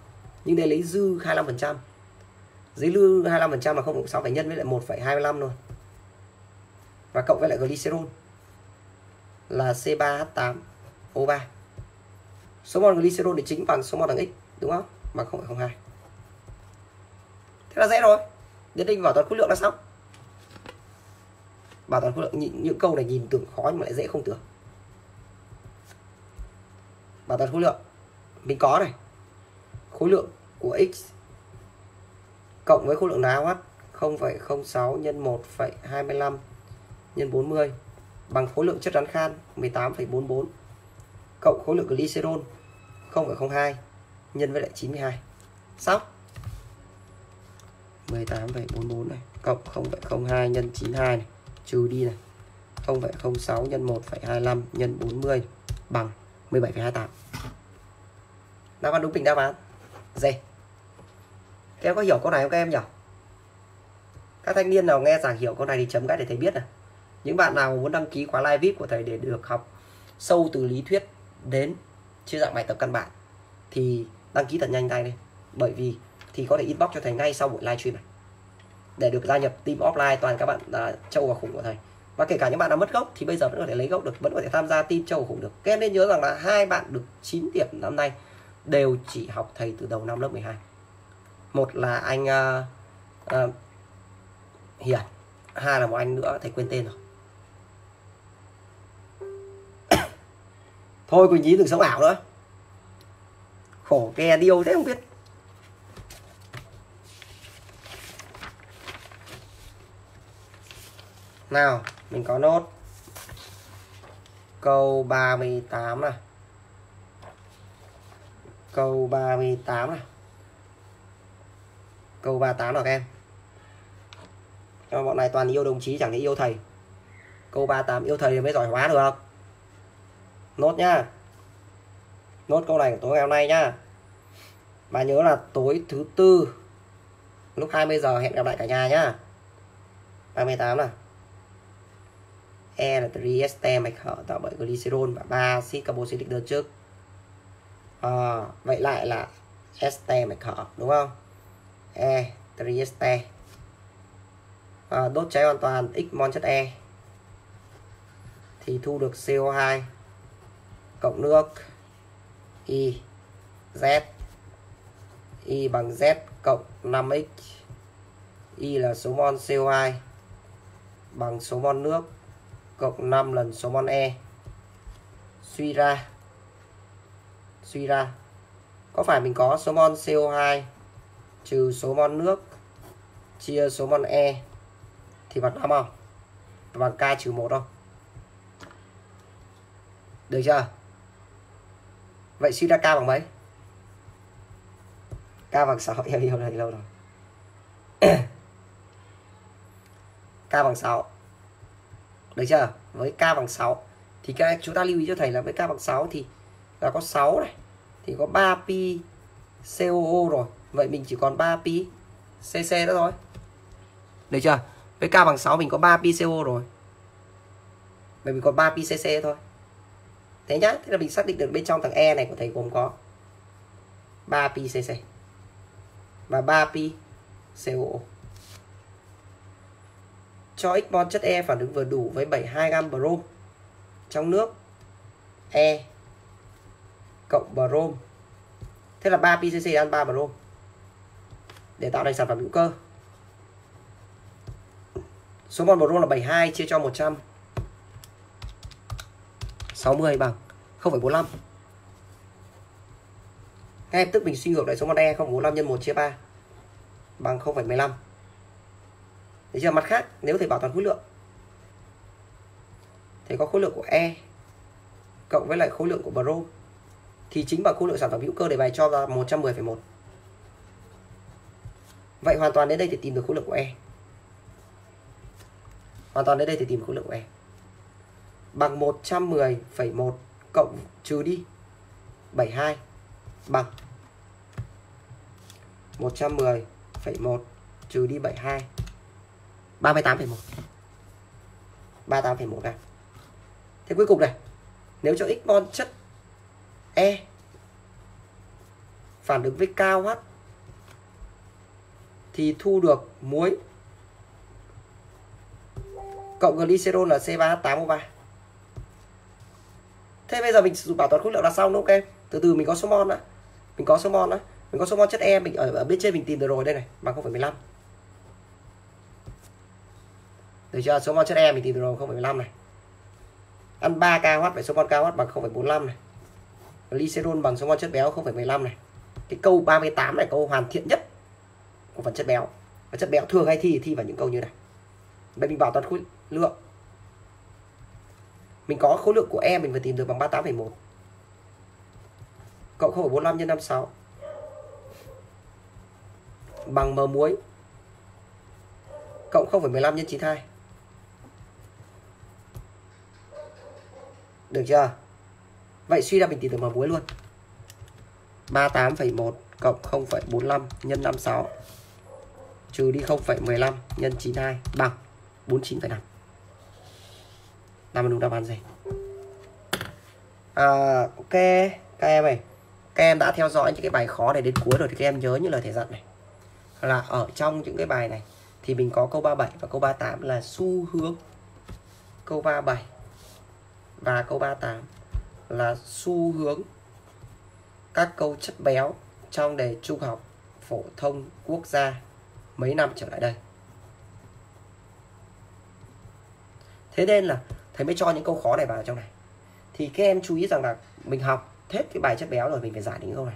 Nhưng đây lấy dư hai mươi lăm phần trăm. Dưới dư hai mươi lăm phần trăm là không phẩy không sáu phải nhân với lại một phẩy hai mươi lăm luôn. Và cộng với lại glycerol là xê ba hát tám o ba. Số mol glycerol thì chính bằng số mol bằng x đúng không? Bằng không phẩy không hai. Thế là dễ rồi. Đến đây bảo toàn khối lượng là xong. Bảo toàn khối lượng, những, những câu này nhìn tưởng khó nhưng mà lại dễ không tưởng. Bảo toàn khối lượng mình có này. Khối lượng của x cộng với khối lượng NaOH không phẩy không sáu nhân một phẩy hai mươi lăm nhân bốn mươi bằng khối lượng chất rắn khan mười tám phẩy bốn mươi bốn cộng khối lượng glycerol không phẩy không hai nhân với lại chín mươi hai. Xong. mười tám phẩy bốn mươi bốn này cộng không phẩy không hai nhân chín mươi hai này, trừ đi này không phẩy không sáu nhân một phẩy hai mươi lăm nhân bốn mươi bằng mười bảy phẩy hai mươi tám. Đáp án đúng, tính đáp án D. Các em có hiểu câu này không các em nhỉ? Các thanh niên nào nghe giảng hiểu câu này thì chấm cái để thầy biết này. Những bạn nào muốn đăng ký khóa live vi ai pi của thầy để được học sâu từ lý thuyết đến chia dạng bài tập căn bản thì đăng ký thật nhanh tay đi, bởi vì thì có thể inbox cho thầy ngay sau buổi live stream này để được gia nhập team offline toàn các bạn là châu và khủng của thầy. Và kể cả những bạn đã mất gốc thì bây giờ vẫn có thể lấy gốc được, vẫn có thể tham gia team châu và khủng được. Các em nên nhớ rằng là hai bạn được chín điểm năm nay đều chỉ học thầy từ đầu năm lớp mười hai. Một là anh uh, uh, Hiền, hai là một anh nữa thầy quên tên rồi. Thôi Quỳnh Chí đừng sống ảo nữa, khổ kè điêu thế không biết. Nào, mình có nốt câu ba mươi tám này. Câu ba mươi tám này. Câu ba mươi tám nào các em. Cho bọn này toàn yêu đồng chí chẳng thể yêu thầy. Câu ba mươi tám yêu thầy mới giỏi hóa được. Nốt nhá. Nốt câu này của tối ngày hôm nay nhá. Mà nhớ là tối thứ tư lúc hai mươi giờ hẹn gặp lại cả nhà nhá. ba mươi tám này. E là trieste mạch hở tạo bởi glycerol và ba axit carboxylic đơn trước. À, vậy lại là este mạch hở đúng không? E trieste. À, đốt cháy hoàn toàn x mol chất E thì thu được xê o hai cộng nước Y Z. Y bằng Z cộng năm x. Y là số mol xê o hai bằng số mol nước cộng năm lần số mol E. Suy ra, suy ra có phải mình có số mol xê o hai trừ số mol nước chia số mol E thì bằng năm không? Bằng K trừ một không? Được chưa? Vậy suy ra K bằng mấy? K bằng sáu. Em hiểu này lâu rồi. K bằng sáu. Được chưa? Với K bằng sáu thì các chúng ta lưu ý cho thầy là với K bằng sáu thì là có sáu này, thì có ba pi xê o o rồi. Vậy mình chỉ còn ba pi xê xê nữa thôi. Được chưa? Với K bằng sáu mình có ba pi xê o rồi. Vậy mình còn ba pi xê xê thôi. Thế nhá, thế là mình xác định được bên trong thằng E này của thầy gồm có ba pi xê xê và ba pi xê o o. Cho x mol chất E phản ứng vừa đủ với bảy mươi hai gam brom trong nước E cộng brom. Thế là ba pCC ăn ba brom để tạo thành sản phẩm hữu cơ. Số mol brom là bảy mươi hai chia cho một trăm sáu mươi bằng không phẩy bốn mươi lăm. Ngay lập tức mình suy ngược lại số mol E không phẩy bốn mươi lăm nhân một chia ba bằng không phẩy mười lăm. Thế giờ mặt khác, nếu thầy bảo toàn khối lượng thì có khối lượng của E cộng với lại khối lượng của brom thì chính bằng khối lượng sản phẩm hữu cơ để bài cho ra một trăm mười phẩy một. Vậy hoàn toàn đến đây thì tìm được khối lượng của E. Hoàn toàn đến đây thì tìm khối lượng của E bằng một trăm mười phẩy một cộng trừ đi bảy mươi hai bằng một trăm mười phẩy một trừ đi bảy mươi hai. ba mươi tám phẩy một. ba mươi tám phẩy một này. Thế cuối cùng này, nếu cho x mol chất E phản ứng với ca o hát thì thu được muối cộng glycerol là xê ba hát tám o ba. Thế bây giờ mình sử dụng bảo toàn khối lượng là xong đúng không em? Từ từ mình có số mol đó. Mình có số mol đó. Mình có số mol chất E mình ở, ở bên trên mình tìm được rồi đây này, bằng không phẩy mười lăm. Được chưa? Số mol chất E mình tìm được rồi không phẩy mười lăm này. Ăn ba ca o hát phải số mol ca o hát bằng không phẩy bốn mươi lăm này. Glycerol bằng số mol chất béo không phẩy mười lăm này. Cái câu ba mươi tám này câu hoàn thiện nhất của phần chất béo. Và chất béo thường hay thi thì thi vào những câu như này. Đây mình bảo toàn khối lượng. Mình có khối lượng của E mình vừa tìm được bằng ba mươi tám phẩy một cộng không phẩy bốn mươi lăm nhân năm mươi sáu bằng m muối cộng không phẩy mười lăm nhân chín mươi hai. Được chưa? Vậy suy ra mình tìm được mà muối luôn. ba mươi tám phẩy một cộng không phẩy bốn mươi lăm nhân năm mươi sáu trừ đi không phẩy mười lăm nhân chín mươi hai bằng bốn mươi chín phẩy năm. Làm đúng đáp án gì? À, ok, các em ơi, các em đã theo dõi những cái bài khó này đến cuối rồi thì các em nhớ những lời thầy dặn này. Là ở trong những cái bài này thì mình có câu ba mươi bảy và câu ba mươi tám là xu hướng. Câu ba mươi bảy và câu ba mươi tám là xu hướng các câu chất béo trong đề trung học phổ thông quốc gia mấy năm trở lại đây. Thế nên là thầy mới cho những câu khó này vào trong này. Thì các em chú ý rằng là mình học hết cái bài chất béo rồi mình phải giải những câu này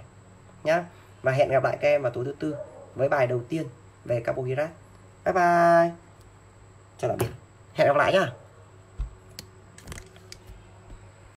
nhá. Và hẹn gặp lại các em vào tối thứ tư với bài đầu tiên về carbohydrate. Bye bye. Chào tạm biệt. Hẹn gặp lại nhá.